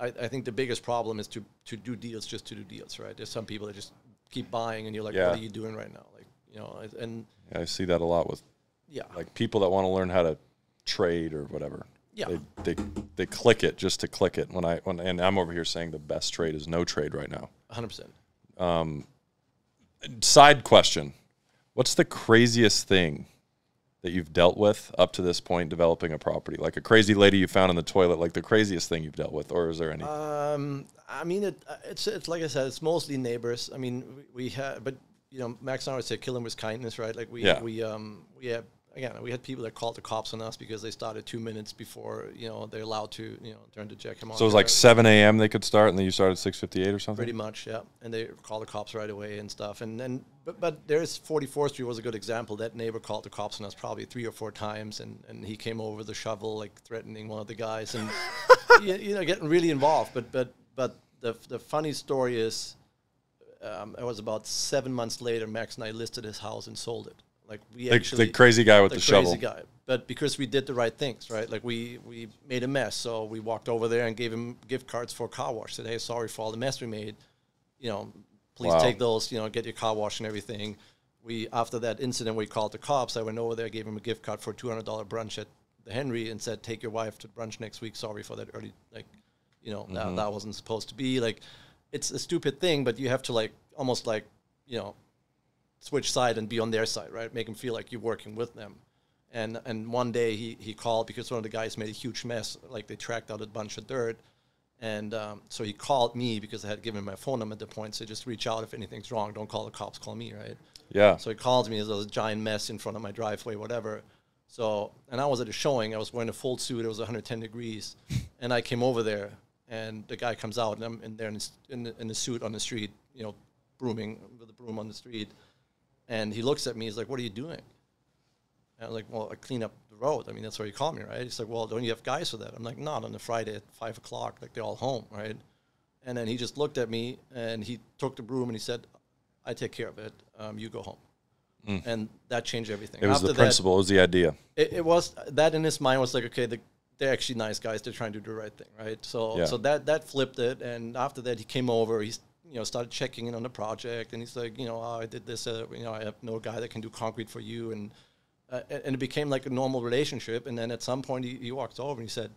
I, I think the biggest problem is to, to do deals just to do deals, right? There's some people that just keep buying and you're like, yeah. what are you doing right now? Like, you know, and yeah, I see that a lot with yeah, like people that want to learn how to trade or whatever. Yeah, they, they they click it just to click it. When I when and I'm over here saying the best trade is no trade right now. one hundred percent. Um, side question: what's the craziest thing that you've dealt with up to this point developing a property? Like a crazy lady you found in the toilet. Like the craziest thing you've dealt with, or is there any? Um, I mean, it, it's it's like I said, it's mostly neighbors. I mean, we, we had, but you know, Max and I would say kill them with kindness, right? Like we yeah. we um we have. Again, we had people that called the cops on us because they started two minutes before, you know, they're allowed to, you know, turn to jack him on. So it was like seven A M they could start, and then you started six fifty-eight or something? Pretty much, yeah. And they called the cops right away and stuff. And then, but, but there's forty-fourth Street was a good example. That neighbor called the cops on us probably three or four times, and, and he came over with a shovel, like threatening one of the guys and, you, you know, getting really involved. But, but, but the, the funny story is um, it was about seven months later, Max and I listed his house and sold it. Like we the, actually, the crazy guy with the, the shovel. Crazy guy. But because we did the right things, right? Like we, we made a mess. So we walked over there and gave him gift cards for a car wash. Said, hey, sorry for all the mess we made. You know, please wow. take those, you know, get your car wash and everything. We, after that incident, we called the cops. I went over there, gave him a gift card for a two hundred dollar brunch at the Henry and said, take your wife to brunch next week. Sorry for that early, like, you know, mm-hmm. that, that wasn't supposed to be. Like, it's a stupid thing, but you have to like, almost like, you know, switch side and be on their side, right? Make them feel like you're working with them. And and one day he, he called because one of the guys made a huge mess, like they tracked out a bunch of dirt. And um, so he called me because I had given him my phone number at the point, so just reach out if anything's wrong. Don't call the cops, call me, right? Yeah. So he calls me, there's a giant mess in front of my driveway, whatever. So, and I was at a showing, I was wearing a full suit, it was one hundred ten degrees. And I came over there and the guy comes out and I'm in there in, his, in, the, in the suit on the street, you know, brooming with a broom on the street. And he looks at me, he's like, what are you doing? And I'm like, well, I clean up the road. I mean, that's where you call me, right? He's like, well, don't you have guys for that? I'm like, not on a Friday at five o'clock, like they're all home, right? And then he just looked at me, and he took the broom, and he said, I take care of it. Um, you go home. Mm. And that changed everything. It was After the principle. That, it was the idea. It, it was, that in his mind was like, okay, the, they're actually nice guys. They're trying to do the right thing, right? So yeah. so that, that flipped it, and after that, he came over. He's you know, started checking in on the project, and he's like, you know, oh, I did this, uh, you know, I have no guy that can do concrete for you, and uh, and it became like a normal relationship, and then at some point he, he walked over and he said,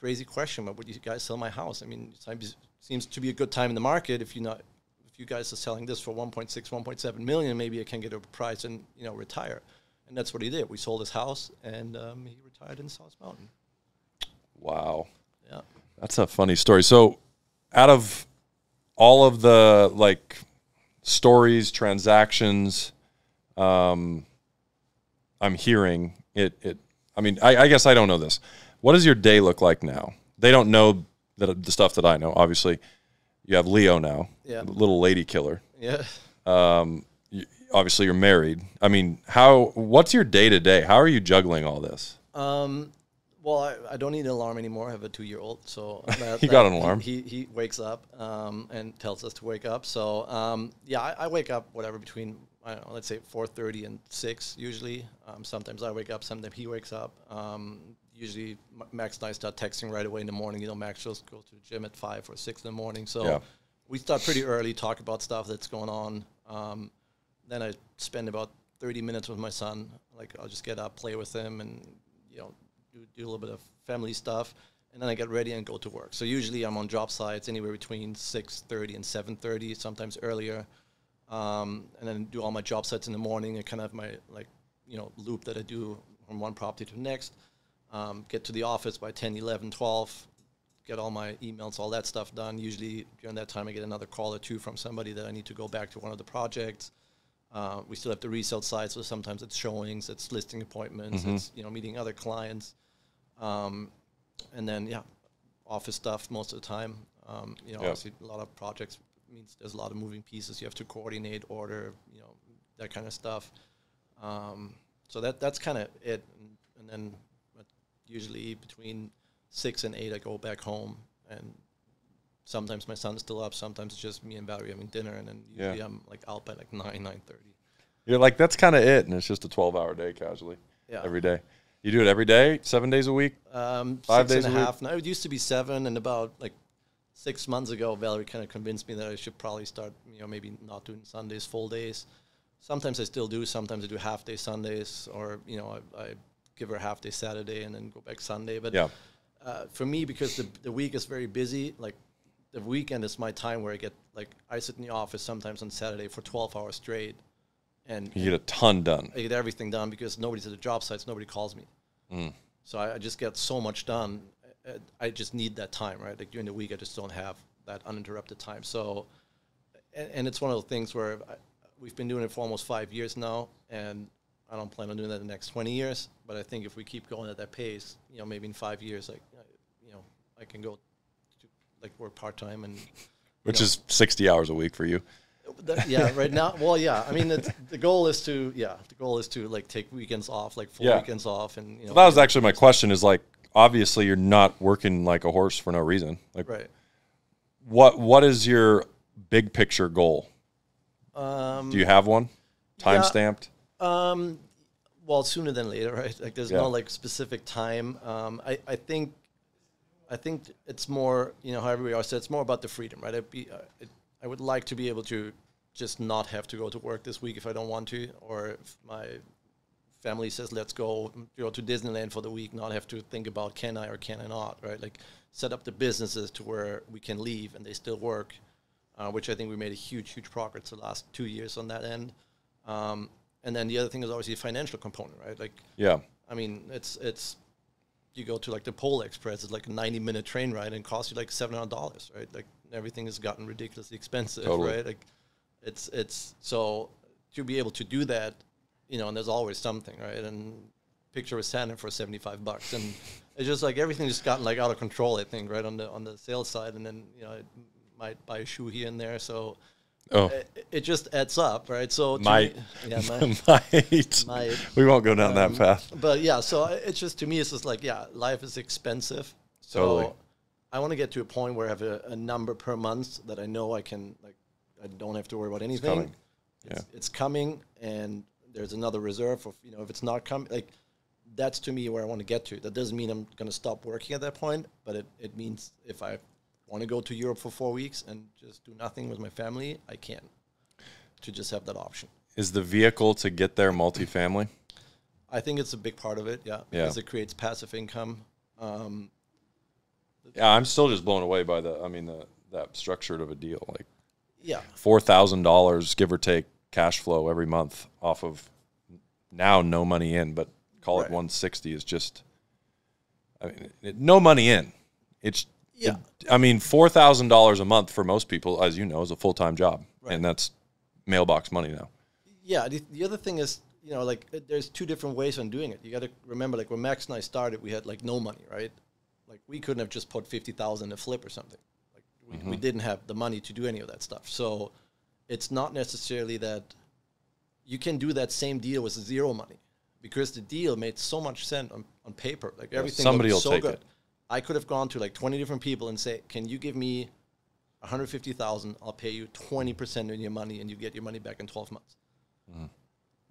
crazy question, but would you guys sell my house? I mean, it seems to be a good time in the market if you not, if you guys are selling this for one point six, one point seven million, maybe I can get a price and, you know, retire. And that's what he did. We sold his house, and um, he retired in South Mountain. Wow. Yeah. That's a funny story. So out of all of the like stories, transactions, um, I'm hearing it, it, I mean, I, I guess I don't know this. What does your day look like now? They don't know that the stuff that I know, obviously. You have Leo now, yeah. little lady killer. Yeah. Um, you, obviously you're married. I mean, how, what's your day to day? How are you juggling all this? Um, Well, I, I don't need an alarm anymore. I have a two-year-old, so that, he got an alarm. He, he, he wakes up um, and tells us to wake up. So um, yeah, I, I wake up whatever between I don't know, let's say four thirty and six usually. Um, sometimes I wake up, sometimes he wakes up. Um, usually Max and I start texting right away in the morning. You know, Max just goes to the gym at five or six in the morning, so yeah. we start pretty early, talk about stuff that's going on. Um, then I spend about thirty minutes with my son. Like I'll just get up, play with him, and you know. Do, do a little bit of family stuff, and then I get ready and go to work. So usually I'm on job sites anywhere between six thirty and seven thirty, sometimes earlier. Um, and then do all my job sites in the morning. I kind of have my, like, you know, loop that I do from one property to the next. Um, get to the office by ten, eleven, twelve, get all my emails, all that stuff done. Usually during that time I get another call or two from somebody that I need to go back to one of the projects. Uh, we still have the resale side, so sometimes it's showings, it's listing appointments, mm-hmm. it's, you know, meeting other clients. Um, and then, yeah, office stuff most of the time. Um, you know, yep. obviously a lot of projects means there's a lot of moving pieces. You have to coordinate, order, you know, that kind of stuff. Um, so that that's kind of it. And, and then usually between six and eight, I go back home. And sometimes my son's still up. Sometimes it's just me and Valerie having dinner. And then usually yeah. I'm like out by like nine, nine thirty. You're like, that's kind of it. And it's just a twelve hour day casually yeah. every day. You do it every day, seven days a week, um, five six days and a, a half. Week? No, it used to be seven, and about like six months ago, Valerie kind of convinced me that I should probably start, you know, maybe not doing Sundays, full days. Sometimes I still do. Sometimes I do half day Sundays, or you know, I, I give her half day Saturday and then go back Sunday. But yeah. uh, for me, because the the week is very busy, like the weekend is my time where I get like I sit in the office sometimes on Saturday for twelve hours straight. And you get a ton done. I get everything done because nobody's at the job sites. Nobody calls me. Mm. So I, I just get so much done. I, I just need that time, right? Like during the week, I just don't have that uninterrupted time. So, and, and it's one of the things where I, we've been doing it for almost five years now, and I don't plan on doing that in the next twenty years. But I think if we keep going at that pace, you know, maybe in five years, like, you know, I can go to, like, work part-time. and Which know. is sixty hours a week for you. That, yeah, right now. Well, yeah. I mean, it's, the goal is to, yeah, the goal is to like take weekends off, like full yeah. weekends off, and you know. So that was actually my question. Is like, obviously, you're not working like a horse for no reason. Like, right. What What is your big picture goal? Um, Do you have one? Time yeah, stamped? Um, well, sooner than later, right? Like, there's yeah. no like specific time. Um, I I think, I think it's more, you know, however we are. So it's more about the freedom, right? I'd be. Uh, it, I would like to be able to just not have to go to work this week if I don't want to, or if my family says, let's go, you know, to Disneyland for the week, not have to think about can I or can I not, right? Like set up the businesses to where we can leave and they still work, uh, which I think we made a huge, huge progress the last two years on that end. Um, and then the other thing is obviously the financial component, right? Like, yeah, I mean, it's, it's, you go to like the Pole Express, it's like a ninety minute train ride and costs you like seven hundred dollars, right? Like everything has gotten ridiculously expensive, totally. Right? Like it's, it's, so to be able to do that, you know, and there's always something, right? And picture a Santa for seventy-five bucks. And it's just like, everything just gotten like out of control, I think, right? On the, on the sales side. And then, you know, I might buy a shoe here and there. So oh. it, it just adds up, right? So to might. Me, yeah, might. might. We won't go down um, that path. But yeah, so it's just, to me, it's just like, yeah, life is expensive. So totally. I want to get to a point where I have a, a number per month that I know I can, like, I don't have to worry about anything. It's coming. It's, yeah. it's coming, and there's another reserve of, you know, if it's not coming, like, that's to me where I want to get to. That doesn't mean I'm going to stop working at that point, but it, it means if I want to go to Europe for four weeks and just do nothing with my family, I can, to just have that option. Is the vehicle to get there multifamily? I think it's a big part of it, yeah, because yeah. it creates passive income. Um, Yeah, I'm still just blown away by the, I mean, the, that structure of a deal. Like, yeah, four thousand dollars, give or take, cash flow every month off of now no money in, but call right. it one sixty is just, I mean, it, no money in. It's, yeah. It, I mean, four thousand dollars a month for most people, as you know, is a full-time job, right. and that's mailbox money now. Yeah, the, the other thing is, you know, like, there's two different ways on doing it. You got to remember, like, when Max and I started, we had, like, no money, right? Like, we couldn't have just put fifty thousand in a flip or something. Like, we, mm-hmm. we didn't have the money to do any of that stuff. So it's not necessarily that you can do that same deal with zero money, because the deal made so much sense on on paper. Like everything somebody will so take good. It. I could have gone to like twenty different people and say, "Can you give me one hundred fifty thousand dollars? I'll pay you twenty percent of your money, and you get your money back in twelve months." Mm.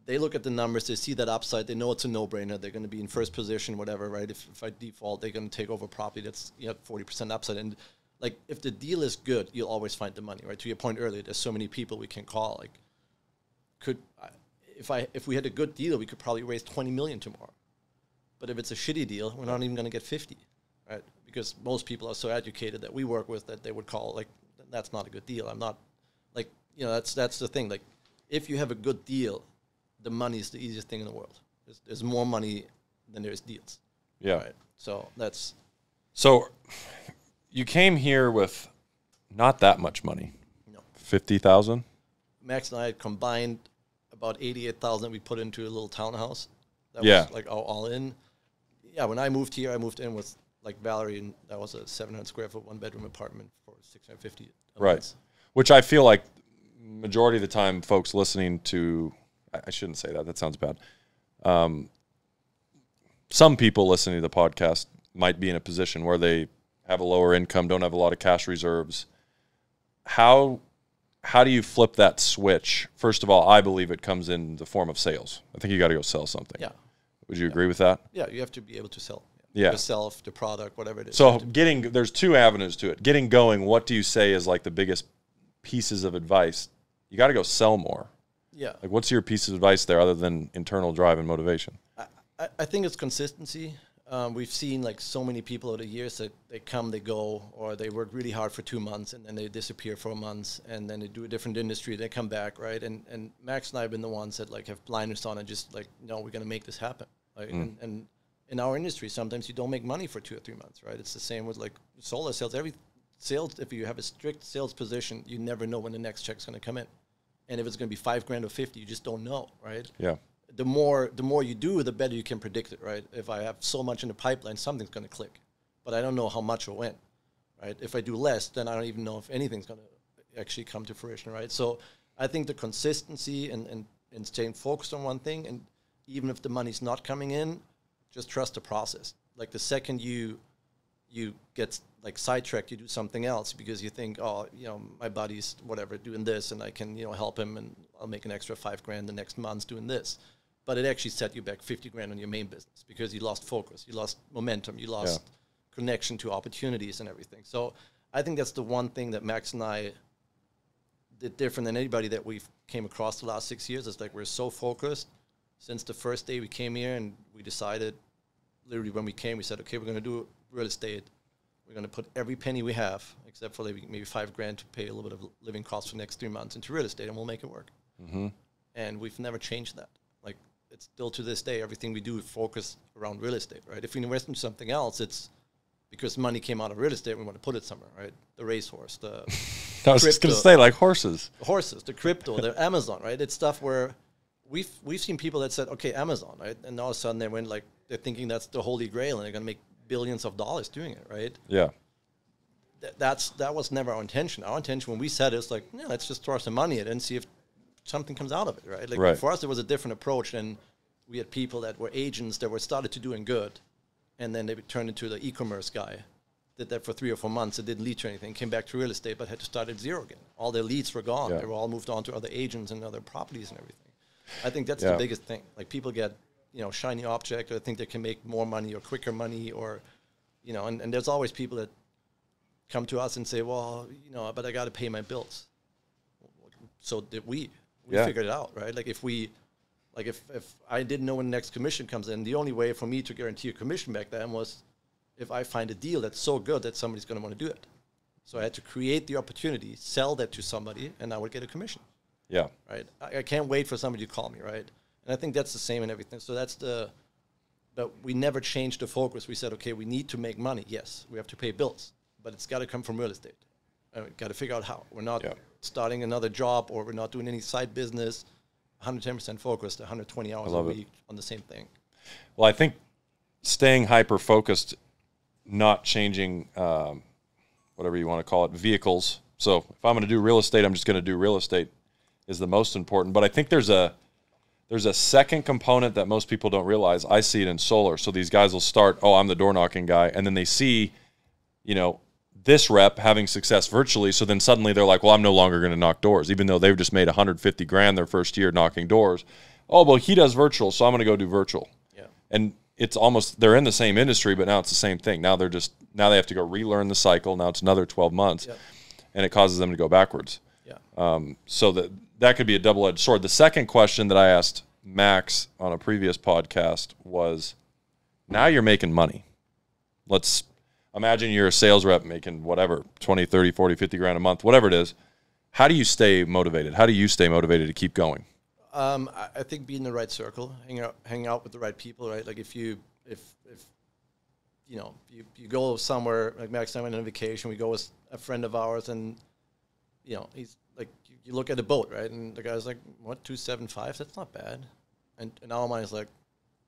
They look at the numbers, they see that upside, they know it's a no-brainer. They're going to be in first position, whatever, right? If, if I default, they're going to take over property that's, you know, forty percent upside. And like, if the deal is good, you'll always find the money, right? To your point earlier, there's so many people we can call. Like, could I, if I if we had a good deal, we could probably raise twenty million tomorrow. But if it's a shitty deal, we're not even going to get fifty, right? Because most people are so educated that we work with that they would call like, that's not a good deal. I'm not, like, you know, that's that's the thing. Like, if you have a good deal, the money is the easiest thing in the world. There's, there's more money than there's deals. Yeah. Right? So that's... So you came here with not that much money. No. fifty thousand dollars? Max and I had combined about eighty-eight thousand dollars we put into a little townhouse. That yeah. was like all, all in. Yeah, when I moved here, I moved in with like Valerie, and that was a seven hundred square foot one-bedroom apartment for six hundred fifty dollars. Right. Which I feel like majority of the time folks listening to... I shouldn't say that. That sounds bad. Um, some people listening to the podcast might be in a position where they have a lower income, don't have a lot of cash reserves. How how do you flip that switch? First of all, I believe it comes in the form of sales. I think you got to go sell something. Yeah. Would you yeah. agree with that? Yeah, you have to be able to sell. Yeah. Yourself, the product, whatever it is. So getting there's two avenues to it. Getting going, what do you say is like the biggest pieces of advice? You got to go sell more. Yeah. Like, what's your piece of advice there other than internal drive and motivation? I, I, I think it's consistency. Um, we've seen, like, so many people over the years that they come, they go, or they work really hard for two months, and then they disappear for months, and then they do a different industry, they come back, right? And and Max and I have been the ones that, like, have blinders on and just, like, no, we're going to make this happen. Right? Mm. And, and in our industry, sometimes you don't make money for two or three months, right? It's the same with, like, solar sales. Every sales, if you have a strict sales position, you never know when the next check's going to come in. And if it's going to be five grand or fifty, you just don't know, right? Yeah. The more the more you do, the better you can predict it, right? If I have so much in the pipeline, something's going to click, but I don't know how much or when, right? If I do less, then I don't even know if anything's going to actually come to fruition, right? So I think the consistency and and, and staying focused on one thing, and even if the money's not coming in, just trust the process. Like the second you you get like sidetracked, you do something else because you think, oh, you know, my buddy's whatever doing this and I can, you know, help him and I'll make an extra five grand the next month doing this. But it actually set you back fifty grand on your main business because you lost focus, you lost momentum, you lost yeah. connection to opportunities and everything. So I think that's the one thing that Max and I did different than anybody that we've came across the last six years. It's like we're so focused since the first day we came here, and we decided literally when we came, we said, okay, we're going to do real estate. We're going to put every penny we have, except for maybe five grand to pay a little bit of living costs for the next three months into real estate, and we'll make it work. Mm-hmm. And we've never changed that. Like, it's still to this day, everything we do is focused around real estate, right? If we invest in something else, it's because money came out of real estate, we want to put it somewhere, right? The racehorse, the I was crypto, just going to say, like horses. The horses, the crypto, the Amazon, right? It's stuff where we've, we've seen people that said, okay, Amazon, right? And all of a sudden they went like, they're thinking that's the holy grail and they're going to make billions of dollars doing it, right? Yeah. Th that's that was never our intention. Our intention when we said it was like, yeah, let's just throw some money at it and see if something comes out of it, right? Like right. for us, it was a different approach, and we had people that were agents that were started to doing good, and then they turned into the e-commerce guy. Did that for three or four months. It didn't lead to anything. Came back to real estate, but had to start at zero again. All their leads were gone. Yeah. They were all moved on to other agents and other properties and everything. I think that's yeah. the biggest thing. Like people get, you know, shiny object, or think they can make more money or quicker money, or, you know, and, and there's always people that come to us and say, well, you know, but I got to pay my bills. So did we, we yeah. figured it out, right? Like if we, like if, if I didn't know when the next commission comes in, the only way for me to guarantee a commission back then was if I find a deal that's so good that somebody's going to want to do it. So I had to create the opportunity, sell that to somebody, and I would get a commission. Yeah. Right. I, I can't wait for somebody to call me, right? And I think that's the same in everything. So that's the, but we never changed the focus. We said, okay, we need to make money. Yes, we have to pay bills, but it's got to come from real estate. And we've got to figure out how. We're not yeah. starting another job, or we're not doing any side business. one hundred ten percent focused, one hundred twenty hours a week on the same thing. Well, I think staying hyper-focused, not changing, um, whatever you want to call it, vehicles. So if I'm going to do real estate, I'm just going to do real estate is the most important. But I think there's a, There's a second component that most people don't realize. I see it in solar. So these guys will start, oh, I'm the door knocking guy. And then they see, you know, this rep having success virtually. So then suddenly they're like, well, I'm no longer going to knock doors, even though they've just made a hundred fifty grand their first year knocking doors. Oh, well, he does virtual, so I'm going to go do virtual. Yeah. And it's almost, they're in the same industry, but now it's the same thing. Now they're just, now they have to go relearn the cycle. Now it's another twelve months, yep. And it causes them to go backwards. Yeah. Um, so that, that could be a double-edged sword. The second question that I asked Max on a previous podcast was, now you're making money. Let's imagine you're a sales rep making whatever, twenty, thirty, forty, fifty grand a month, whatever it is. How do you stay motivated? How do you stay motivated to keep going? Um, I think be in the right circle, hang out, hang out with the right people, right? Like if you, if, if, you know, you, you go somewhere, like Max and I went on vacation, we go with a friend of ours and, you know, he's like, you, you look at the boat, right? And the guy's like, what, two seventy-five? That's not bad. And, and our mind's like,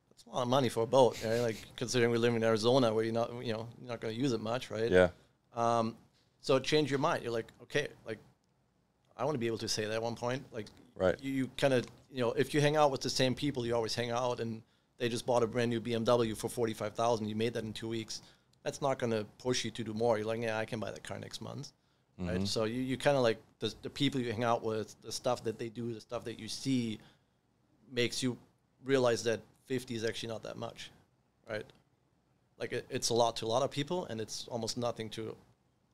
that's a lot of money for a boat, right? Like considering we live in Arizona where you're not, you know, you're not going to use it much, right? Yeah. Um, so change your mind. You're like, okay, like I want to be able to say that at one point, like, right. You, you kind of, you know, if you hang out with the same people, you always hang out, and they just bought a brand new B M W for forty-five thousand dollars. You made that in two weeks. That's not going to push you to do more. You're like, yeah, I can buy that car next month. Mm-hmm. Right? So you, you kind of like the, the people you hang out with, the stuff that they do, the stuff that you see makes you realize that fifty is actually not that much, right? Like it, it's a lot to a lot of people, and it's almost nothing to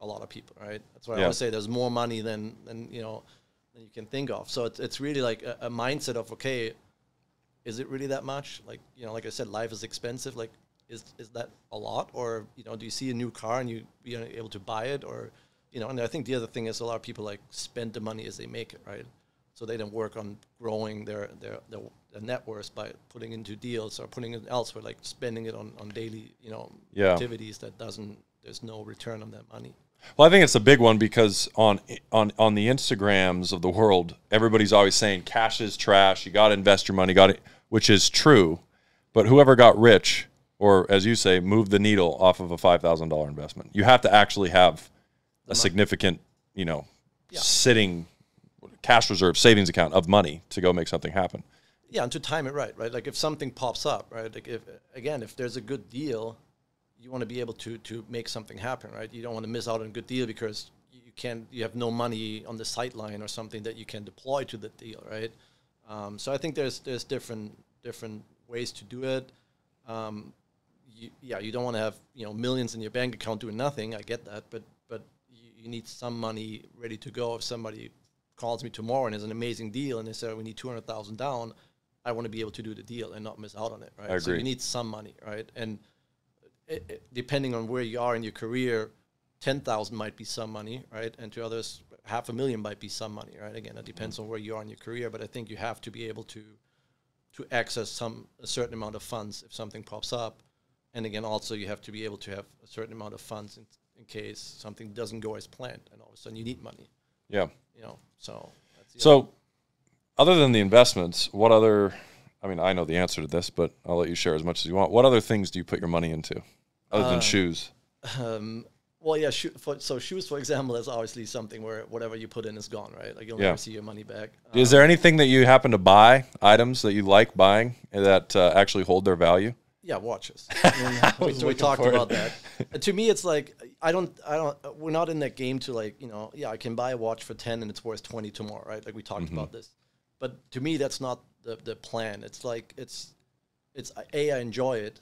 a lot of people, right? That's why yeah. I always say there's more money than, than you know, you can think of. So it's, it's really like a, a mindset of, okay, is it really that much? Like, you know, like I said, life is expensive. Like, is is that a lot? Or, you know, do you see a new car and you, you're able to buy it? Or, you know, and I think the other thing is a lot of people like spend the money as they make it, right? So they don't work on growing their, their, their, their net worth by putting into deals or putting it elsewhere, like spending it on, on daily, you know, yeah. activities that doesn't, there's no return on that money. Well, I think it's a big one because on on on the Instagrams of the world, everybody's always saying cash is trash. You got to invest your money, got it, which is true. But whoever got rich, or as you say, moved the needle off of a five thousand dollar investment, you have to actually have a significant, you know, yeah. sitting cash reserve savings account of money to go make something happen. Yeah, and to time it right, right? Like if something pops up, right? Like if again, if there's a good deal, you want to be able to to make something happen, right? You don't want to miss out on a good deal because you can't, you have no money on the sideline or something that you can deploy to the deal, right? Um, so I think there's there's different different ways to do it. Um, you, yeah, you don't want to have you know millions in your bank account doing nothing. I get that, but but you, you need some money ready to go. If somebody calls me tomorrow and has an amazing deal and they say we need two hundred thousand down, I want to be able to do the deal and not miss out on it, right? I agree. So you need some money, right? And It, it, depending on where you are in your career, ten thousand might be some money, right? And to others, half a million might be some money, right? Again, it depends mm-hmm. on where you are in your career, but I think you have to be able to to access some a certain amount of funds if something pops up. And again, also you have to be able to have a certain amount of funds in, in case something doesn't go as planned and all of a sudden you need money. Yeah. You know, so. That's so idea. Other than the investments, what other, I mean, I know the answer to this, but I'll let you share as much as you want. What other things do you put your money into? Other than um, shoes, um, well, yeah. Sho for, so shoes, for example, is obviously something where whatever you put in is gone, right? Like you'll yeah. never see your money back. Is um, there anything that you happen to buy, items that you like buying that uh, actually hold their value? Yeah, watches. I mean, we we talked about that. Uh, to me, it's like I don't, I don't. Uh, we're not in that game to like, you know, yeah, I can buy a watch for ten and it's worth twenty tomorrow, right? Like we talked mm-hmm. about this. But to me, that's not the the plan. It's like it's, it's a I enjoy it,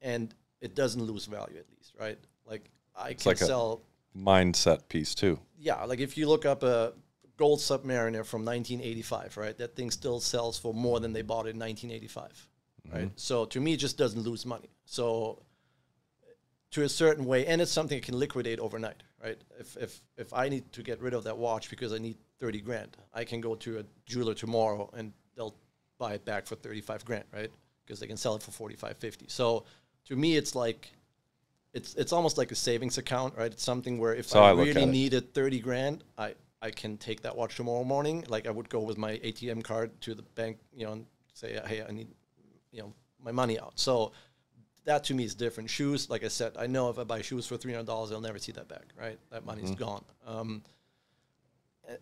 and it doesn't lose value at least, right? Like I it's can like sell a mindset piece too. Yeah, like if you look up a gold Submariner from nineteen eighty-five, right? That thing still sells for more than they bought it in nineteen eighty-five, mm-hmm. right? So to me, it just doesn't lose money. So to a certain way, and it's something I can liquidate overnight, right? If if if I need to get rid of that watch because I need thirty grand, I can go to a jeweler tomorrow and they'll buy it back for thirty-five grand, right? Because they can sell it for forty-five, fifty. So to me, it's like, it's it's almost like a savings account, right? It's something where if so I, I really needed thirty grand, I, I can take that watch tomorrow morning. Like I would go with my A T M card to the bank, you know, and say, hey, I need, you know, my money out. So that to me is different. Shoes, like I said, I know if I buy shoes for three hundred dollars, I'll never see that back, right? That money's mm-hmm. gone. Um,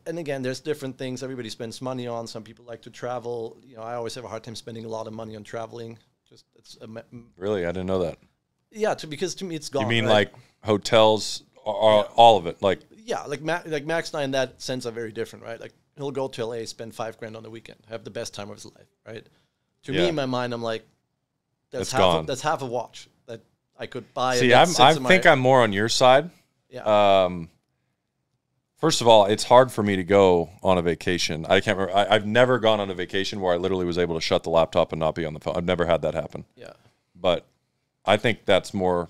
and again, there's different things everybody spends money on. Some people like to travel. You know, I always have a hard time spending a lot of money on traveling. Just it's a really, I didn't know that. Yeah, to, because to me it's gone. You mean right? like hotels, all, yeah. all of it, like yeah, like Ma like Max and I in that sense are very different, right? Like he'll go to L A, spend five grand on the weekend, have the best time of his life, right? To yeah. me, in my mind, I'm like, that's it's half gone. A, that's half a watch that I could buy. See, I'm, I think I'm more on your side. Yeah. Um, First of all, it's hard for me to go on a vacation. I can't remember. I, I've never gone on a vacation where I literally was able to shut the laptop and not be on the phone. I've never had that happen. Yeah. But I think that's more,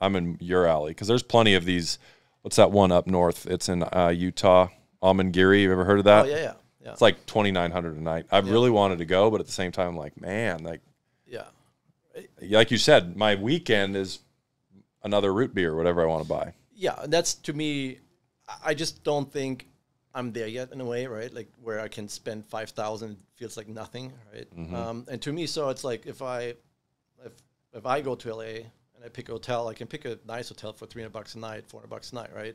I'm in your alley. Because there's plenty of these, what's that one up north? It's in uh, Utah, Amangiri. You've ever heard of that? Oh, yeah, yeah. yeah. It's like twenty-nine hundred a night. I yeah. really wanted to go, but at the same time, I'm like, man, like, yeah. Like you said, my weekend is another root beer, whatever I want to buy. Yeah, and that's, to me, I just don't think I'm there yet in a way, right? Like where I can spend five thousand feels like nothing, right? Mm-hmm. um, and to me, so it's like if I if, if I go to L A and I pick a hotel, I can pick a nice hotel for three hundred bucks a night, four hundred bucks a night, right?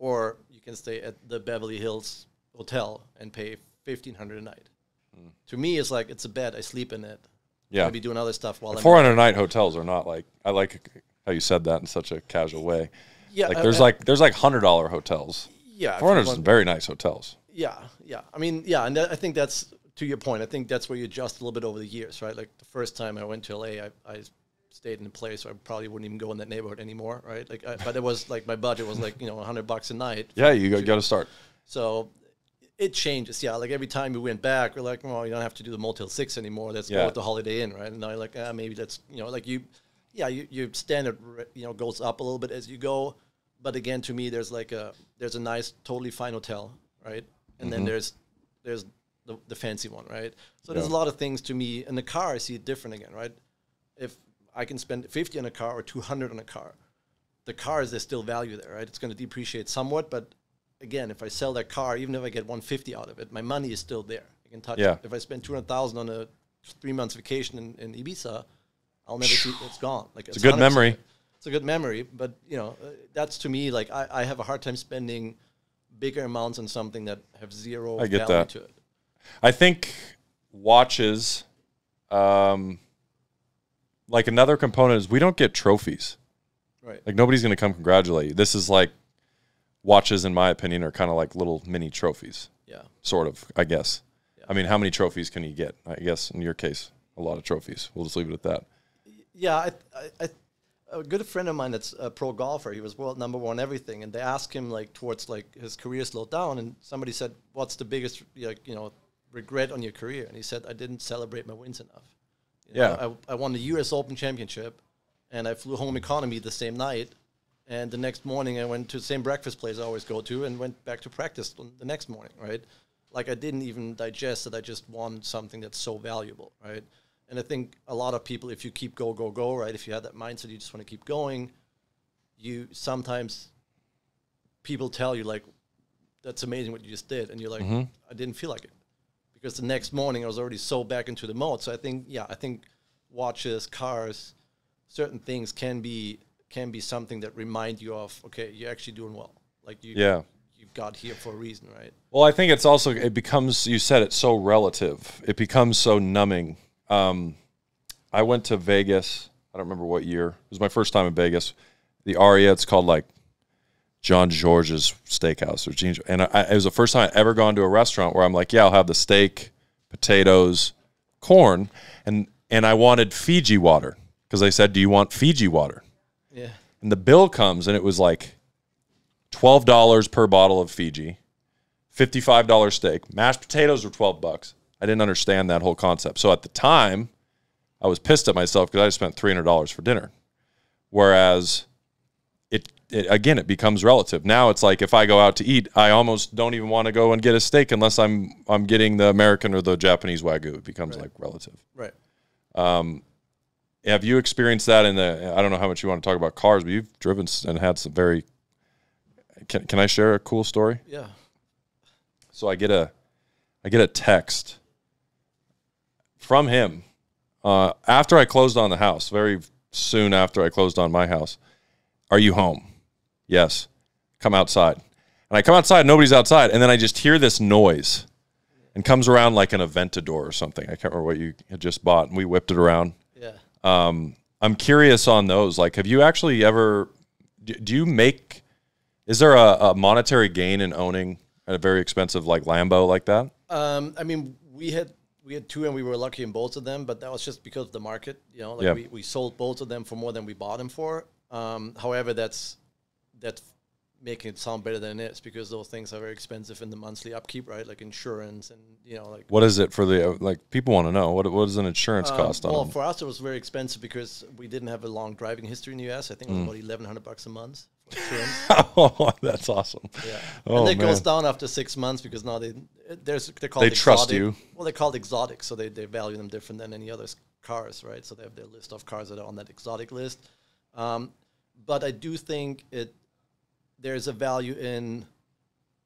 Or you can stay at the Beverly Hills Hotel and pay fifteen hundred a night. Mm. To me, it's like it's a bed. I sleep in it. Yeah. I'll be doing other stuff while I'm four hundred a night hotels are not like, I like how you said that in such a casual way. Yeah, like there's uh, like there's like hundred dollar hotels. Yeah, four hundred is very nice hotels. Yeah, yeah. I mean, yeah, and that, I think that's to your point. I think that's where you adjust a little bit over the years, right? Like the first time I went to L A, I, I stayed in a place where I probably wouldn't even go in that neighborhood anymore, right? Like, I, but it was like my budget was like you know a hundred bucks a night. Yeah, you got, got to start. So it changes. Yeah, like every time we went back, we're like, well, you don't have to do the Motel Six anymore. Let's yeah. go with the Holiday Inn, right? And now you're like, ah, maybe that's you know like you. Yeah, you, your standard, you know, goes up a little bit as you go. But again, to me, there's like a, there's a nice, totally fine hotel, right? And mm-hmm. then there's, there's the, the fancy one, right? So yeah. there's a lot of things to me. In the car, I see it different again, right? If I can spend fifty on a car or two hundred on a car, the car is, there's still value there, right? It's going to depreciate somewhat. But again, if I sell that car, even if I get one fifty out of it, my money is still there. I can touch yeah. it. If I spend two hundred thousand on a three months vacation in, in Ibiza, I'll never see it's gone. Like it's, it's a good memory. It's a good memory, but you know, uh, that's to me like I, I have a hard time spending bigger amounts on something that have zero I get value that. to it. I think watches, um, like another component is we don't get trophies. Right. Like nobody's going to come congratulate you. This is like watches, in my opinion, are kind of like little mini trophies. Yeah. Sort of, I guess. Yeah. I mean, how many trophies can you get? I guess in your case, a lot of trophies. We'll just leave it at that. Yeah, I, I, I, a good friend of mine that's a pro golfer, he was world number one everything, and they asked him, like, towards, like, his career slowed down, and somebody said, what's the biggest, like, you know, regret on your career? And he said, I didn't celebrate my wins enough. You yeah. know, I, I won the U S Open Championship, and I flew home economy the same night, and the next morning I went to the same breakfast place I always go to and went back to practice the next morning, right? Like, I didn't even digest that I just won something that's so valuable, right? And I think a lot of people, if you keep go, go, go, right, if you have that mindset, you just want to keep going, you sometimes people tell you, like, that's amazing what you just did. And you're like, mm-hmm. I didn't feel like it. Because the next morning I was already so back into the mode. So I think, yeah, I think watches, cars, certain things can be can be something that remind you of, okay, you're actually doing well. Like you, yeah. you got here for a reason, right? Well, I think it's also, it becomes, you said it's so relative. It becomes so numbing. Um, I went to Vegas. I don't remember what year. It was my first time in Vegas. The Aria, it's called like John George's Steakhouse or Gene. And I, it was the first time I ever gone to a restaurant where I'm like, yeah, I'll have the steak, potatoes, corn, and and I wanted Fiji water because they said, do you want Fiji water? Yeah. And the bill comes and it was like twelve dollars per bottle of Fiji, fifty-five dollar steak, mashed potatoes were twelve bucks. I didn't understand that whole concept. So at the time, I was pissed at myself because I spent three hundred dollars for dinner. Whereas, it, it again, it becomes relative. Now it's like if I go out to eat, I almost don't even want to go and get a steak unless I'm I'm getting the American or the Japanese Wagyu. It becomes right. like relative. Right. Um, have you experienced that in the, I don't know how much you want to talk about cars, but you've driven and had some very, can, can I share a cool story? Yeah. So I get a, I get a text from him, uh, after I closed on the house, very soon after I closed on my house, are you home? Yes. Come outside. And I come outside, nobody's outside, and then I just hear this noise. And comes around like an Aventador or something. I can't remember what you had just bought, and we whipped it around. Yeah. Um, I'm curious on those. Like, have you actually ever, do, do you make, is there a, a monetary gain in owning a very expensive, like, Lambo like that? Um, I mean, we had, we had two, and we were lucky in both of them, but that was just because of the market. You know, like yeah. we, we sold both of them for more than we bought them for. Um, however, that's, that's, making it sound better than it is, because those things are very expensive in the monthly upkeep, right? Like insurance and, you know, like... What is it for the... Like, people want to know. What What does an insurance um, cost on? Well, for us, it was very expensive because we didn't have a long driving history in the U S. I think it was mm. about eleven hundred bucks a month for insurance. Oh, that's awesome. Yeah. Oh, and it man. goes down after six months because now they... There's, they're called they exotic. trust you. Well, they're called exotic, so they, they value them different than any other cars, right? So they have their list of cars that are on that exotic list. Um, but I do think it... There's a value in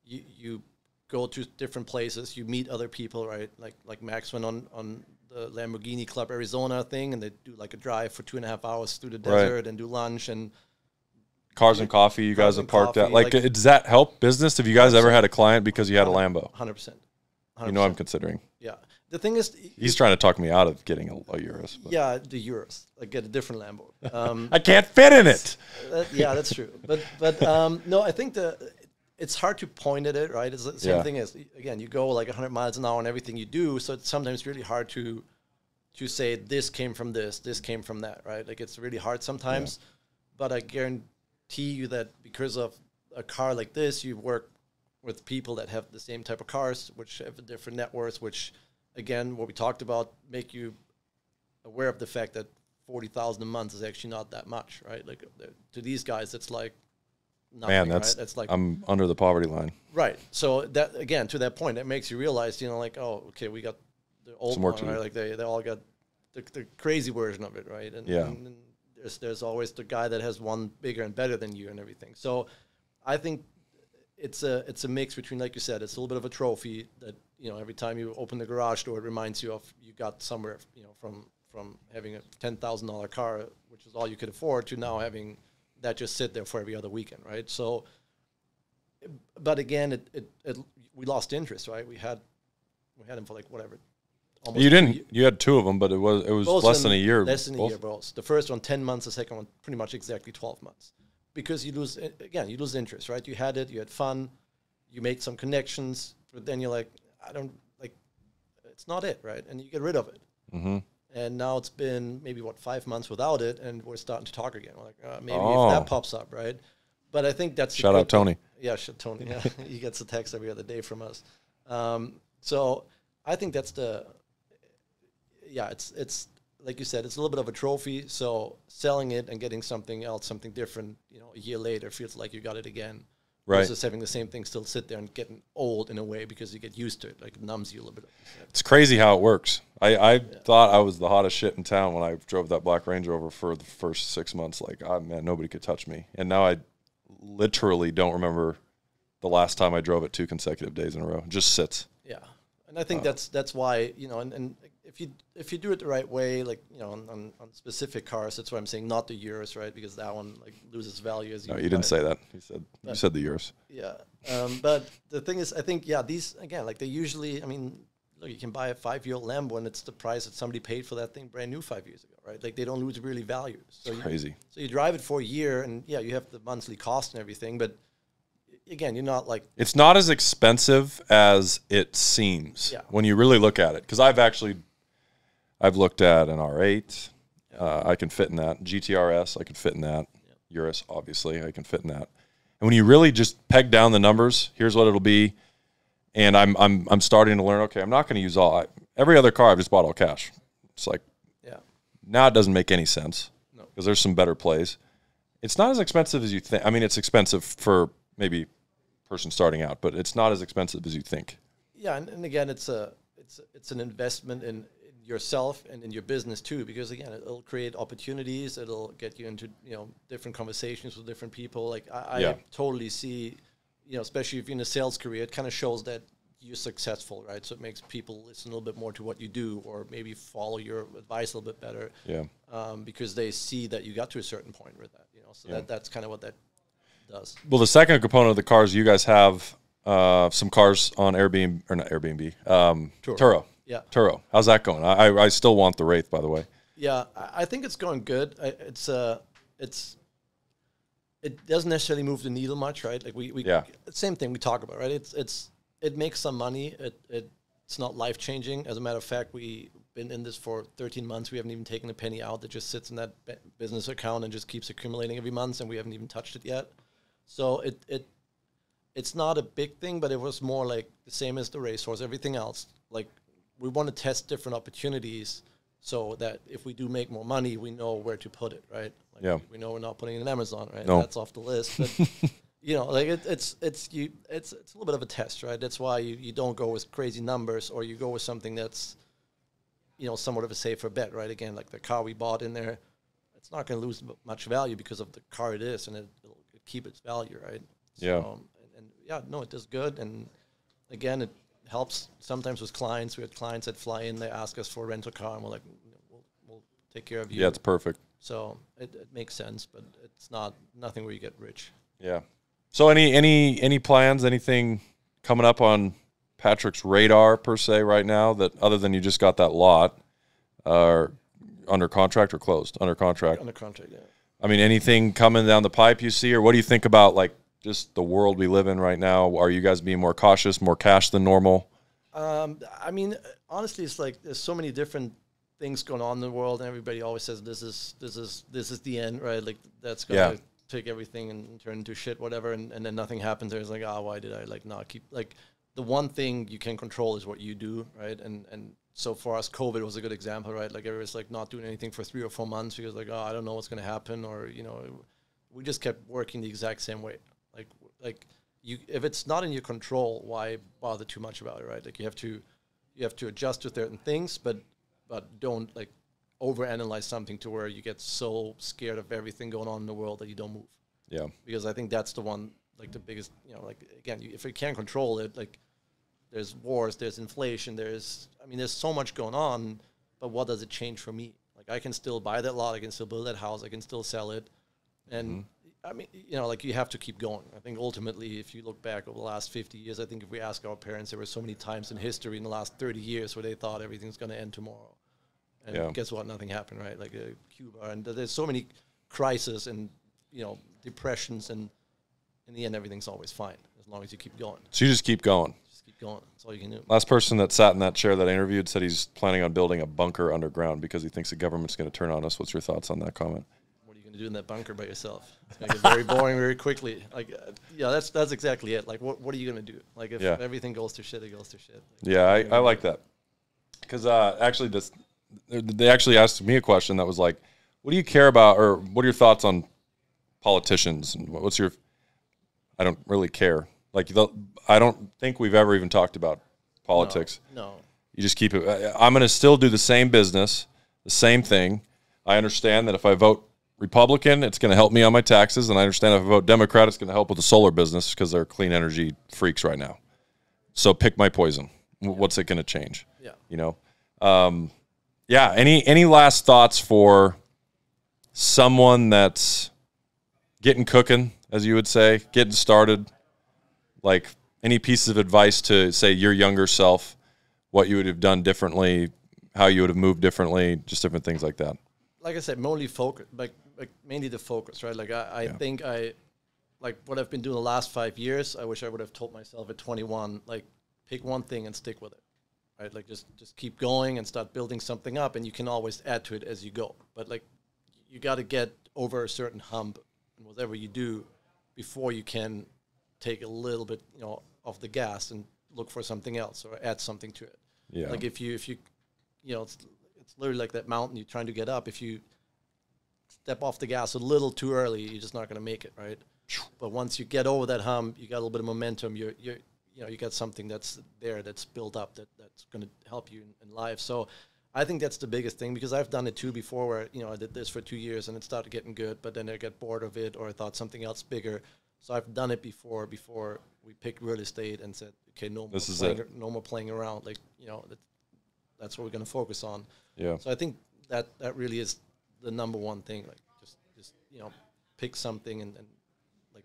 you, you go to different places, you meet other people, right? Like like Max went on, on the Lamborghini Club Arizona thing, and they do like a drive for two and a half hours through the desert right. and do lunch and cars and coffee. You guys have parked out. Like, like, does that help business? Have you guys one hundred percent. Ever had a client because you had a Lambo? one hundred percent. one hundred percent. You know I'm considering. Yeah. The thing is... He's trying to talk me out of getting a, a Urus. But. Yeah, the Urus. Like, get a different Lambo. Um, I can't fit in it! That, yeah, that's true. But, but um, no, I think the, it's hard to point at it, right? It's the same yeah. thing as, again, you go like a hundred miles an hour on everything you do, so it's sometimes really hard to to say this came from this, this came from that, right? Like, it's really hard sometimes. Yeah. But I guarantee you that because of a car like this, you work with people that have the same type of cars, which have different net worths, which... Again, what we talked about, make you aware of the fact that forty thousand dollars a month is actually not that much, right? Like, to these guys, it's like nothing, Man, that's, right? That's like... I'm under the poverty line. Right. So, that again, to that point, it makes you realize, you know, like, oh, okay, we got the old one, right? Like, they, they all got the, the crazy version of it, right? And, yeah. and, and there's, there's always the guy that has one bigger and better than you and everything. So, I think... It's a it's a mix between, like you said, it's a little bit of a trophy that, you know, every time you open the garage door, it reminds you of you got somewhere, you know, from from having a ten thousand dollar car, which is all you could afford, to now having that just sit there for every other weekend, right? So, but again, it it, it we lost interest, right? We had we had them for like whatever. You didn't. You had two of them, but it was it was less than a year. Less than a year, bro. The first one ten months, the second one pretty much exactly twelve months. Because you lose, again, you lose interest, right? You had it, you had fun, you made some connections, but then you're like, I don't, like, it's not it, right? And you get rid of it. Mm-hmm. And now it's been maybe, what, five months without it, and we're starting to talk again. We're like, uh, maybe oh. if that pops up, right? But I think that's... Shout out Tony. Yeah, shout Tony. Yeah. He gets a text every other day from us. Um, so I think that's the, yeah, it's, it's, like you said, it's a little bit of a trophy, so selling it and getting something else, something different, you know, a year later feels like you got it again. Right. Versus having the same thing still sit there and getting old in a way because you get used to it. Like, it numbs you a little bit. It's crazy how it works. I, I yeah. thought I was the hottest shit in town when I drove that black Range Rover for the first six months. Like, oh, man, nobody could touch me. And now I literally don't remember the last time I drove it two consecutive days in a row. It just sits. Yeah. And I think uh, that's that's why, you know, and, and if you if you do it the right way, like, you know, on, on, on specific cars, that's why I'm saying not the Urus, right? Because that one, like, loses value. As you no, you didn't say that. You said but, you said the Urus. Yeah, um, but the thing is, I think, yeah, these, again, like, they usually, I mean, look, you can buy a five-year-old Lambo, and it's the price that somebody paid for that thing brand new five years ago, right? Like, they don't lose really value. So it's you, crazy. So you drive it for a year, and, yeah, you have the monthly cost and everything, but, again, you're not like... It's not as expensive as it seems yeah. when you really look at it. Because I've actually... I've looked at an R eight. Yeah. Uh, I can fit in that. G T R S, I can fit in that. Yeah. Urus, obviously, I can fit in that. And when you really just peg down the numbers, here's what it'll be. And I'm I'm I'm starting to learn, okay, I'm not going to use all... I, every other car I've just bought all cash. It's like... yeah. Now it doesn't make any sense. No. Because there's some better plays. It's not as expensive as you think. I mean, it's expensive for maybe... person starting out, but it's not as expensive as you think. Yeah, and, and again, it's a it's it's an investment in, in yourself and in your business too, because again, it'll create opportunities. It'll get you into, you know, different conversations with different people. Like I, yeah. I totally see, you know, especially if you're in a sales career, it kind of shows that you're successful, right? So it makes people listen a little bit more to what you do, or maybe follow your advice a little bit better. Yeah, um, because they see that you got to a certain point with that, you know. So yeah. that that's kind of what that. does. Well, the second component of the cars, you guys have uh, some cars on Airbnb, or not Airbnb, um, Turo. Turo. Yeah. Turo. How's that going? I, I still want the Wraith, by the way. Yeah, I think it's going good. I, it's, uh, it's, it doesn't necessarily move the needle much, right? Like we, we yeah. same thing we talk about, right? It's, it's, it makes some money. It, it, it's not life changing. As a matter of fact, we've been in this for thirteen months. We haven't even taken a penny out. That just sits in that business account and just keeps accumulating every month, and we haven't even touched it yet. So it, it, it's not a big thing, but it was more like the same as the racehorse, everything else. Like we want to test different opportunities so that if we do make more money, we know where to put it, right? Like yeah. We know we're not putting it in Amazon, right? No. That's off the list. But, you know, like it, it's it's you it's it's a little bit of a test, right? That's why you, you don't go with crazy numbers, or you go with something that's, you know, somewhat of a safer bet, right? Again, like the car we bought in there, it's not going to lose much value because of the car it is, and it, it'll keep its value, right? So, yeah. Um, and, and yeah, no, it does good, and again, it helps sometimes with clients. We had clients that fly in, they ask us for a rental car, and we're like, we'll, we'll take care of you. Yeah, it's perfect. So it, it makes sense, but it's not nothing where you get rich. Yeah. So any any any plans, anything coming up on Patrick's radar per se right now, that other than you just got that lot, uh, under contract or closed? Under contract. Under contract, yeah. I mean, anything coming down the pipe you see, or what do you think about, like, just the world we live in right now? Are you guys being more cautious, more cash than normal? Um, I mean, honestly, it's like there's so many different things going on in the world, and everybody always says this is this is this is the end, right? Like that's gonna yeah. take everything and turn into shit, whatever, and, and then nothing happens. There's like, ah, oh, why did I like not keep like the one thing you can control is what you do, right? And and so for us, COVID was a good example, right? Like everybody's like not doing anything for three or four months because like, oh, I don't know what's gonna happen, or you know, we just kept working the exact same way. Like, like you, if it's not in your control, why bother too much about it, right? Like you have to, you have to adjust to certain things, but, but don't like overanalyze something to where you get so scared of everything going on in the world that you don't move. Yeah. Because I think that's the one, like the biggest, you know, like again, you, if you can't control it, like there's wars, there's inflation, there's, I mean, there's so much going on, but what does it change for me? Like I can still buy that lot, I can still build that house, I can still sell it. And mm-hmm. I mean, you know, like you have to keep going. I think ultimately, if you look back over the last fifty years, I think if we ask our parents, there were so many times in history in the last thirty years where they thought everything's going to end tomorrow. And yeah. guess what? Nothing happened, right? Like uh, Cuba. And th there's so many crises and, you know, depressions. And in the end, everything's always fine as long as you keep going. So you just keep going. Just keep going. That's all you can do. Last person that sat in that chair that I interviewed said he's planning on building a bunker underground because he thinks the government's going to turn on us. What's your thoughts on that comment? Doing that bunker by yourself, it's gonna get very boring very quickly. Like uh, yeah, that's that's exactly it. Like what what are you gonna do? Like if yeah. everything goes to shit, it goes to shit. Like, yeah, I, I like that, because uh actually this they actually asked me a question that was like, what do you care about, or what are your thoughts on politicians, and what's your I don't really care, like the, I don't think we've ever even talked about politics. No, no. You just keep it. I, I'm gonna still do the same business, the same thing. I understand that if I vote Republican, it's going to help me on my taxes, and I understand if I vote Democrat, it's going to help with the solar business because they're clean energy freaks right now. So pick my poison. Yeah. What's it going to change? Yeah, you know. Um, yeah. Any any last thoughts for someone that's getting cooking, as you would say, getting started? Like any pieces of advice to say your younger self, what you would have done differently, how you would have moved differently, just different things like that. Like I said, mainly focus, like. Like mainly the focus, right? Like I, I yeah. think I, like what I've been doing the last five years, I wish I would have told myself at twenty-one, like pick one thing and stick with it, right? Like just, just keep going and start building something up, and you can always add to it as you go. But like you got to get over a certain hump and whatever you do before you can take a little bit, you know, off the gas and look for something else or add something to it. Yeah. Like if you, if you, you know, it's, it's literally like that mountain you're trying to get up. If you step off the gas a little too early, you're just not going to make it, right? But once you get over that hump, you got a little bit of momentum. You're, you're, you know, you got something that's there, that's built up, that that's going to help you in, in life. So, I think that's the biggest thing, because I've done it too before, where you know I did this for two years and it started getting good, but then I got bored of it, or I thought something else bigger. So I've done it before. Before we picked real estate and said, okay, no more, this is playing, no more playing around. Like you know, that, that's what we're going to focus on. Yeah. So I think that that really is the number one thing. Like just just you know, pick something and, and like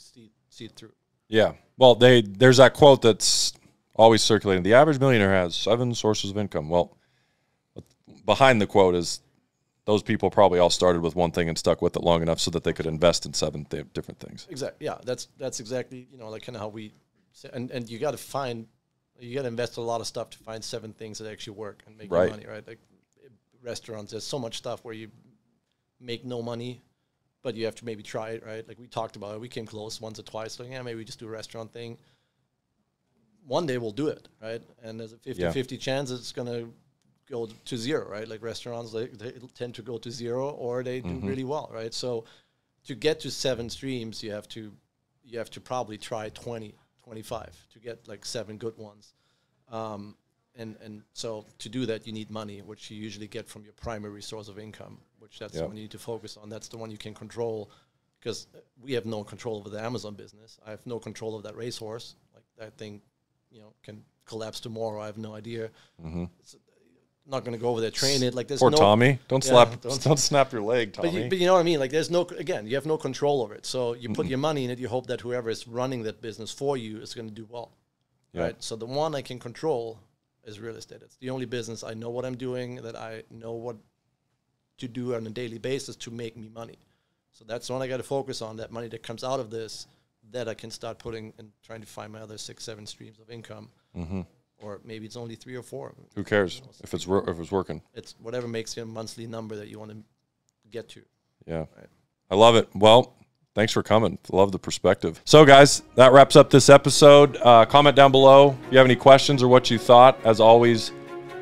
see, see it through. Yeah. Well, they there's that quote that's always circulating. The average millionaire has seven sources of income. Well, behind the quote is those people probably all started with one thing and stuck with it long enough so that they could invest in seven th different things. Exactly. Yeah, that's that's exactly, you know, like kind of how we and and you got to find you got to invest a lot of stuff to find seven things that actually work and make right. money, right? Like restaurants, there's so much stuff where you make no money, but you have to maybe try it, right? Like we talked about it, we came close once or twice. Like, yeah, maybe we just do a restaurant thing. One day we'll do it, right? And there's a fifty fifty yeah. chance it's gonna go to zero, right? Like restaurants, they, they tend to go to zero, or they mm-hmm. do really well, right? So to get to seven streams, you have to you have to probably try twenty, twenty-five to get like seven good ones. Um, and and so to do that, you need money, which you usually get from your primary source of income, which that's yep. the one you need to focus on. That's the one you can control, because we have no control over the Amazon business. I have no control of that racehorse. Like that thing, you know, can collapse tomorrow. I have no idea. Mm-hmm. It's, not going to go over there, train it. Like there's Poor no, Tommy. Don't yeah, slap. Don't, don't snap your leg, Tommy. But you, but you know what I mean? Like there's no, again, you have no control over it. So you put mm-mm. your money in it. You hope that whoever is running that business for you is going to do well. Yeah. Right. So the one I can control is real estate. It's the only business I know what I'm doing, that I know what to do on a daily basis to make me money. So that's the one I got to focus on, that money that comes out of this that I can start putting and trying to find my other six, seven streams of income. Mm-hmm. Or maybe it's only three or four. Who cares if it's if it's working? It's whatever makes you a monthly number that you want to get to. Yeah, right. I love it. Well, thanks for coming. Love the perspective. So, guys, that wraps up this episode. Uh, comment down below if you have any questions or what you thought. As always,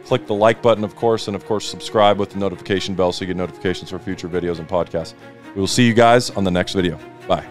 click the like button, of course, and of course, subscribe with the notification bell so you get notifications for future videos and podcasts. We will see you guys on the next video. Bye.